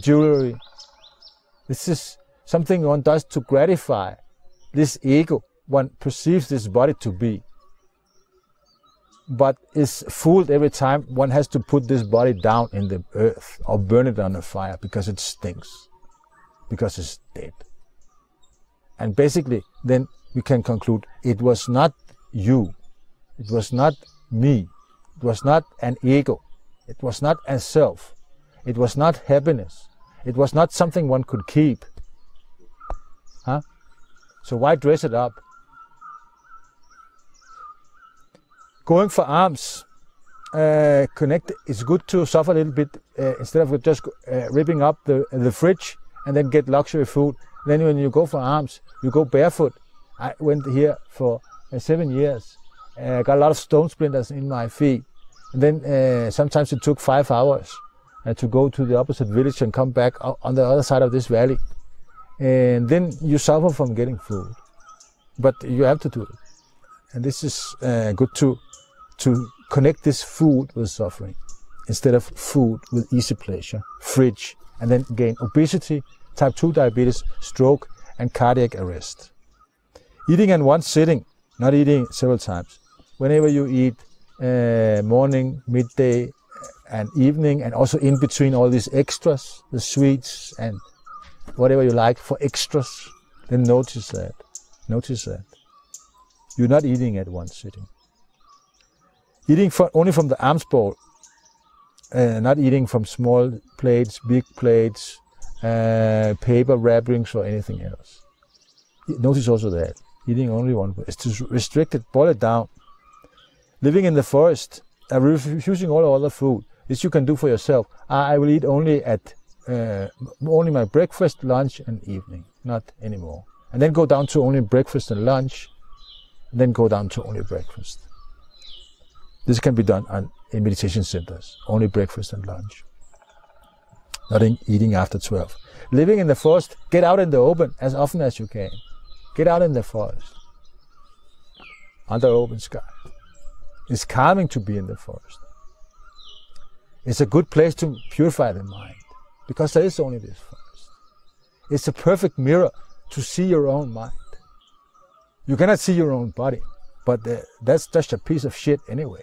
jewelry. This is something one does to gratify this ego one perceives this body to be, but is fooled every time one has to put this body down in the earth or burn it on a fire because it stinks, because it's dead. And basically then we can conclude it was not you, it was not me, it was not an ego, it was not a self, it was not happiness, it was not something one could keep. Huh? So why dress it up? Going for alms, uh, connect. It's good to suffer a little bit uh, instead of just uh, ripping up the the fridge and then get luxury food. Then when you go for alms, you go barefoot. I went here for uh, seven years. I uh, got a lot of stone splinters in my feet. And then uh, sometimes it took five hours uh, to go to the opposite village and come back on the other side of this valley. And then you suffer from getting food, but you have to do it. And this is uh, good to. to connect this food with suffering instead of food with easy pleasure, fridge, and then gain obesity, type two diabetes, stroke, and cardiac arrest. Eating in one sitting, not eating several times. Whenever you eat, uh, morning, midday, and evening, and also in between all these extras, the sweets, and whatever you like for extras, then notice that, notice that. You're not eating at one sitting. Eating for, only from the alms bowl, uh, not eating from small plates, big plates, uh, paper wrappings or anything else. Notice also that, eating only one plate. It's restricted, boil it down. Living in the forest, uh, refusing all other food. This you can do for yourself. I will eat only at uh, only my breakfast, lunch and evening, not anymore. And then go down to only breakfast and lunch, and then go down to only breakfast. This can be done on, in meditation centers, only breakfast and lunch, not in eating after twelve. Living in the forest, get out in the open as often as you can. Get out in the forest, under open sky. It's calming to be in the forest. It's a good place to purify the mind, because there is only this forest. It's a perfect mirror to see your own mind. You cannot see your own body, but uh, that's just a piece of shit anyway.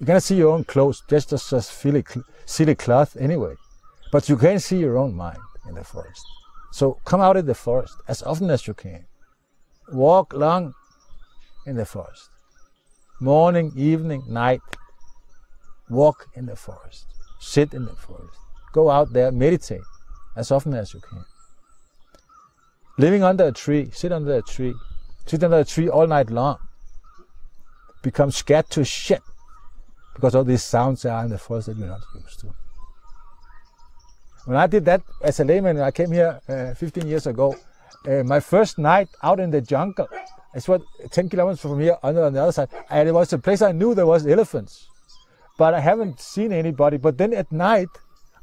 You cannot see your own clothes, just a silly, silly cloth anyway. But you can see your own mind in the forest. So come out in the forest as often as you can. Walk long in the forest. Morning, evening, night. Walk in the forest. Sit in the forest. Go out there, meditate as often as you can. Living under a tree, sit under a tree. Sit under a tree all night long. Become scared to shit because all these sounds are in the forest that you're not used to. When I did that as a layman, I came here uh, fifteen years ago. Uh, my first night out in the jungle, it's what ten kilometers from here on the, on the other side, and it was a place I knew there was elephants, but I haven't seen anybody. But then at night,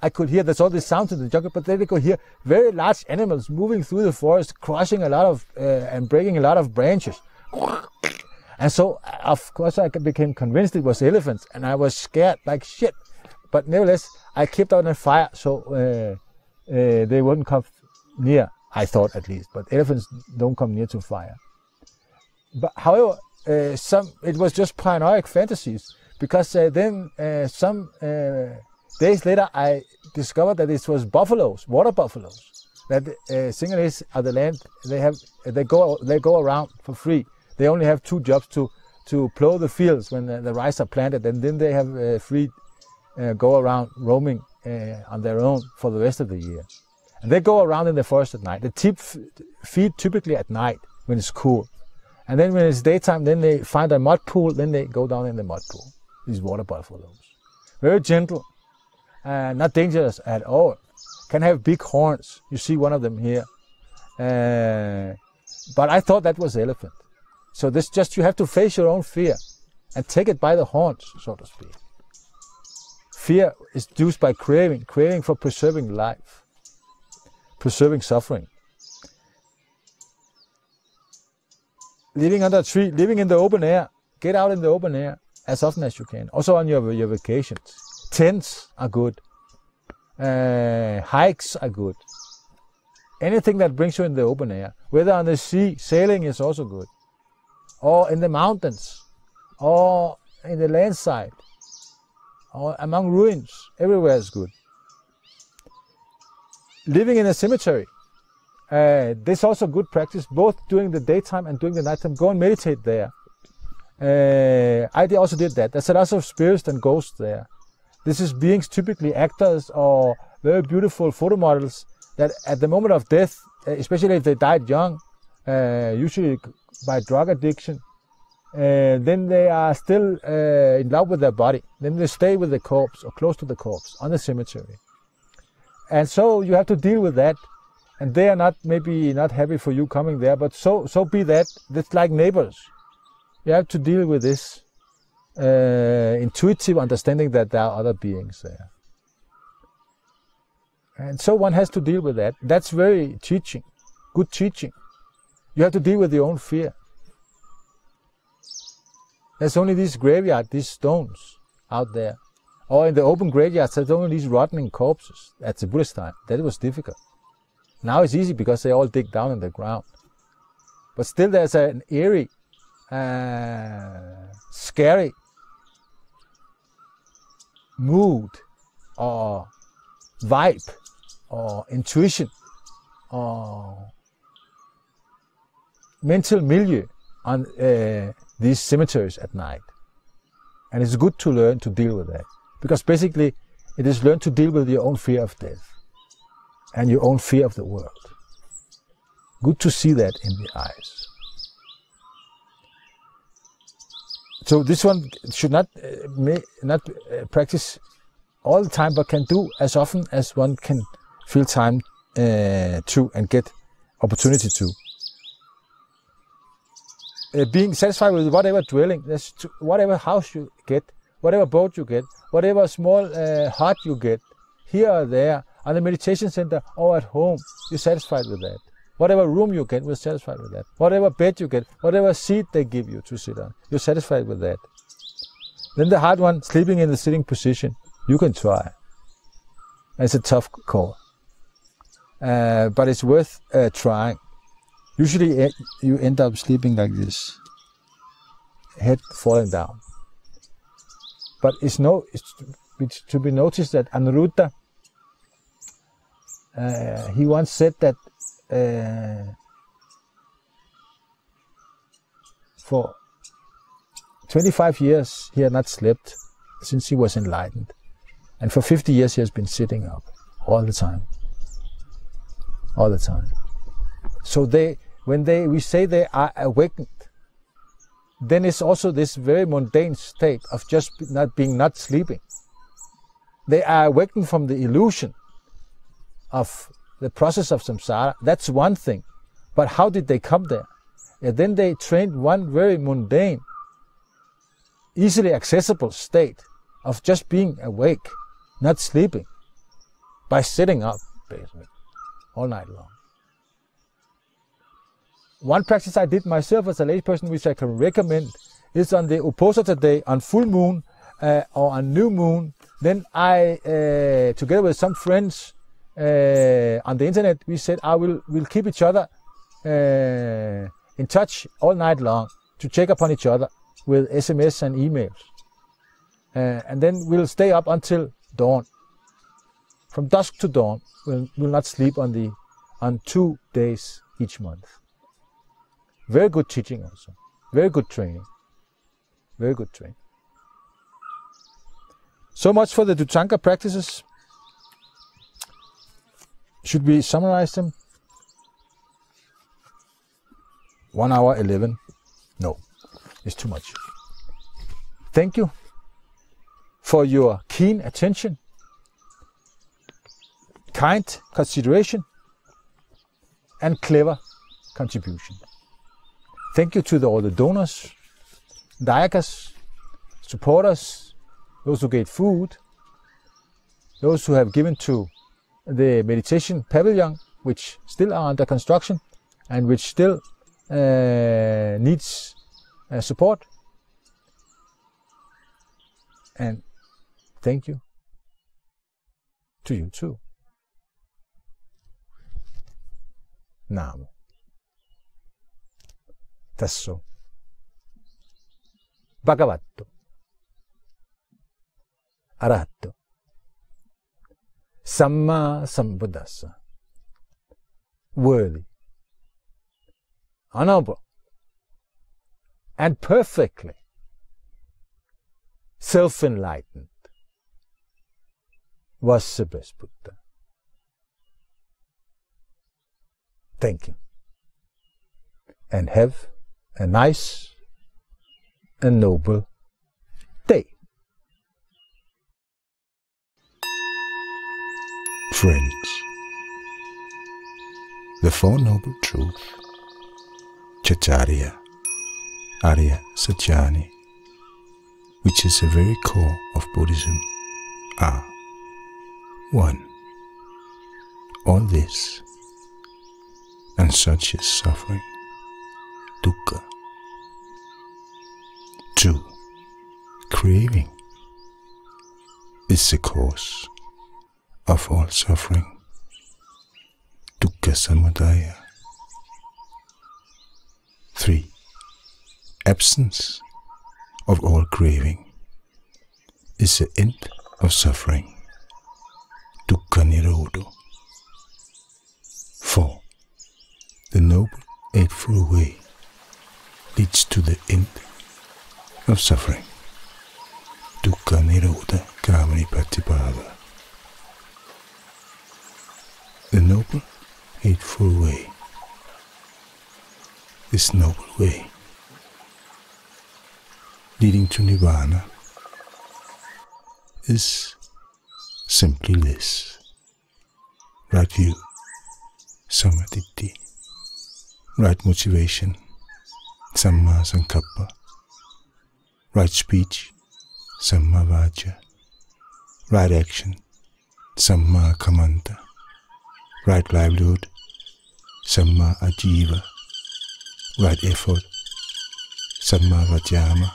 I could hear there's all these sounds in the jungle, but then I could hear very large animals moving through the forest, crushing a lot of uh, and breaking a lot of branches. And so, of course, I became convinced it was elephants, and I was scared like shit. But nevertheless, I kept on a fire, so uh, uh, they wouldn't come near, I thought at least. But elephants don't come near to fire. But however, uh, some it was just paranoid fantasies, because uh, then uh, some uh, days later, I discovered that it was buffaloes, water buffaloes, that uh, Sinhalese are the land they have. They go they go around for free. They only have two jobs, to to plow the fields when the, the rice are planted, and then they have uh, free uh, go around roaming uh, on their own for the rest of the year. And they go around in the forest at night. They tip, feed typically at night when it's cool. And then when it's daytime, then they find a mud pool, then they go down in the mud pool. These water buffaloes. Very gentle, uh, not dangerous at all. Can have big horns. You see one of them here. Uh, but I thought that was elephant. So this just, you have to face your own fear and take it by the horns, so to speak. Fear is induced by craving, craving for preserving life, preserving suffering. Living under a tree, living in the open air, get out in the open air as often as you can. Also on your, your vacations. Tents are good. Uh, hikes are good. Anything that brings you in the open air, whether on the sea, sailing is also good. Or in the mountains, or in the landside, or among ruins, everywhere is good. Living in a cemetery, uh, this is also good practice, both during the daytime and during the nighttime. Go and meditate there. Uh, I also did that. There's a lot of spirits and ghosts there. This is beings, typically actors or very beautiful photo models, that at the moment of death, especially if they died young, uh, usually by drug addiction, uh, then they are still uh, in love with their body. Then they stay with the corpse or close to the corpse on the cemetery. And so you have to deal with that. And they are not, maybe not happy for you coming there, but so, so be that. It's like neighbors. You have to deal with this uh, intuitive understanding that there are other beings there. And so one has to deal with that. That's very teaching, good teaching. You have to deal with your own fear. There's only these graveyards, these stones out there. Or in the open graveyards, there's only these rotting corpses. At the Buddhist time, that was difficult. Now it's easy because they all dig down in the ground. But still there's an eerie, uh, scary mood or vibe or intuition or mental milieu on uh, these cemeteries at night. And it's good to learn to deal with that, because basically it is learn to deal with your own fear of death and your own fear of the world. Good to see that in the eyes. So this one should not, uh, may not uh, practice all the time, but can do as often as one can feel time uh, to and get opportunity to. Uh, being satisfied with whatever dwelling, whatever house you get, whatever boat you get, whatever small uh, hut you get, here or there, on the meditation center or at home, you're satisfied with that. Whatever room you get, we're satisfied with that. Whatever bed you get, whatever seat they give you to sit on, you're satisfied with that. Then the hard one, sleeping in the sitting position, you can try. It's a tough call, uh, but it's worth uh, trying. Usually uh, you end up sleeping like this, head falling down. But it's, no, it's, it's to be noticed that Aniruddha, uh, he once said that uh, for twenty-five years he had not slept since he was enlightened. And for fifty years he has been sitting up all the time, all the time. So they, when they, we say they are awakened, then it's also this very mundane state of just not being, not sleeping. They are awakened from the illusion of the process of samsara. That's one thing. But how did they come there? And then they trained one very mundane, easily accessible state of just being awake, not sleeping, by sitting up basically all night long. One practice I did myself as a layperson, which I can recommend, is on the Uposatha day, on full moon uh, or on new moon. Then I, uh, together with some friends uh, on the internet, we said I will we'll keep each other uh, in touch all night long to check upon each other with S M S and emails. Uh, and then we'll stay up until dawn. From dusk to dawn, we'll, we'll not sleep on, the, on two days each month. Very good teaching also, very good training. Very good train. So much for the Dhutanga practices. Should we summarize them? one hour eleven. No, it's too much. Thank you for your keen attention, kind consideration, and clever contribution. Thank you to the, all the donors, dayakas, supporters, those who gave food, those who have given to the meditation pavilion, which still are under construction and which still uh, needs uh, support. And thank you to you too. Namo Tasso Bhagavato Arahato Samma Sambuddhassa, worthy, honorable, and perfectly self-enlightened was the best Buddha. Thank you, and have a nice and noble day. Friends, the Four Noble Truths, Jacharya, Arya Satyani, which is the very core of Buddhism, are one. All this, and such is suffering, dukkha. Two. Craving is the cause of all suffering, Dukkha Samudaya. Three. Absence of all craving is the end of suffering, Dukkha Nirodha. Four. The Noble Eightfold Way leads to the end of suffering, Dukkha Nirodha Gamini Patipada. The Noble Eightfold Way, this noble way, leading to Nibbana, is simply this: right view, Samma Ditthi, right motivation, Samma Sankappa, right speech, Samma Vajja, right action, Samma Kamanta, right livelihood, Samma Ajiva, right effort, Samma Vajama,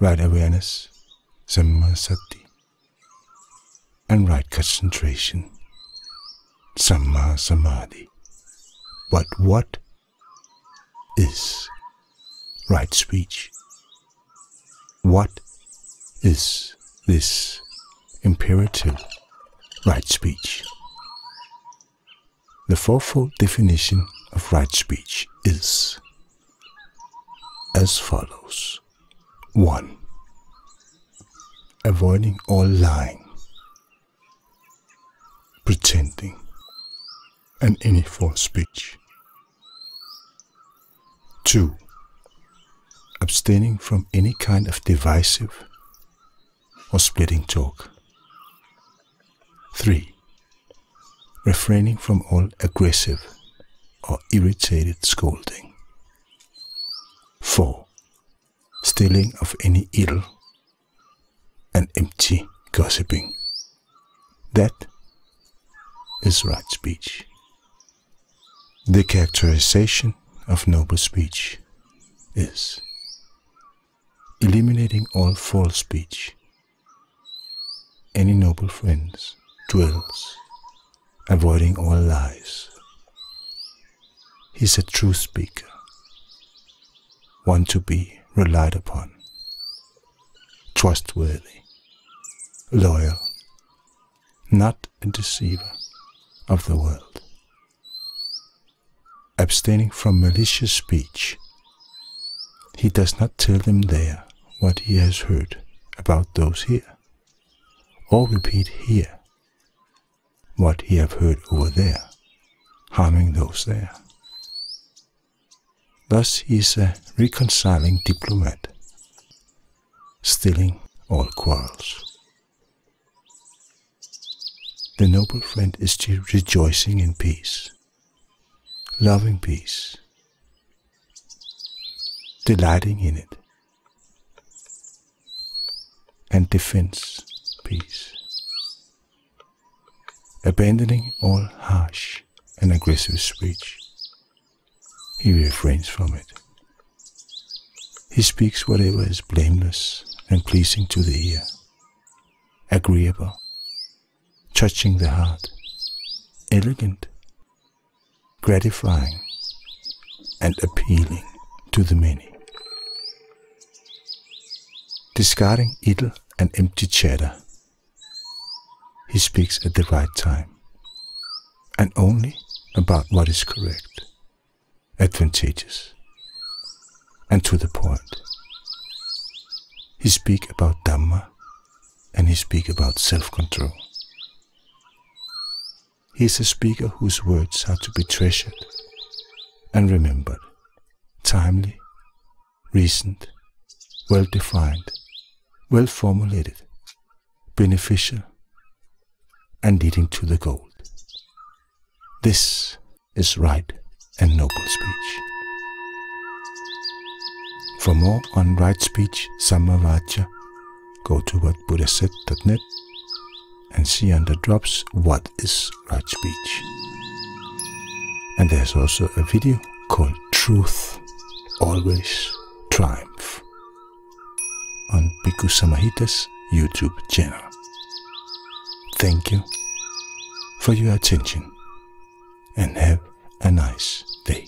right awareness, Samma Sati, and right concentration, Samma Samadhi. But what is right speech? What is this imperative right speech? The fourfold definition of right speech is as follows. One. Avoiding all lying, pretending, and any false speech. Two. Abstaining from any kind of divisive or splitting talk. Three. Refraining from all aggressive or irritated scolding. Four. Stilling of any ill and empty gossiping. That is right speech. The characterization of noble speech is eliminating all false speech. Any noble friends dwells, avoiding all lies. He is a true speaker, one to be relied upon, trustworthy, loyal, not a deceiver of the world. Abstaining from malicious speech he does not tell them there what he has heard about those here, or repeat here what he have heard over there, harming those there. Thus he is a reconciling diplomat, stilling all quarrels. The noble friend is rejoicing in peace, loving peace, delighting in it, and defends peace, abandoning all harsh and aggressive speech. He refrains from it. He speaks whatever is blameless and pleasing to the ear, agreeable, touching the heart, elegant, gratifying, and appealing to the many. Discarding idle and empty chatter, he speaks at the right time, and only about what is correct, advantageous, and to the point. He speaks about Dhamma, and he speaks about self-control. He is a speaker whose words are to be treasured and remembered, timely, recent, well-defined, well-formulated, beneficial, and leading to the goal. This is right and noble speech. For more on right speech, Samma Vajja, go to what buddha said dot net and see under drops what is right speech. And there's also a video called Truth Always Triumph on Bhikkhu Samahita's YouTube channel. Thank you for your attention and have a nice day.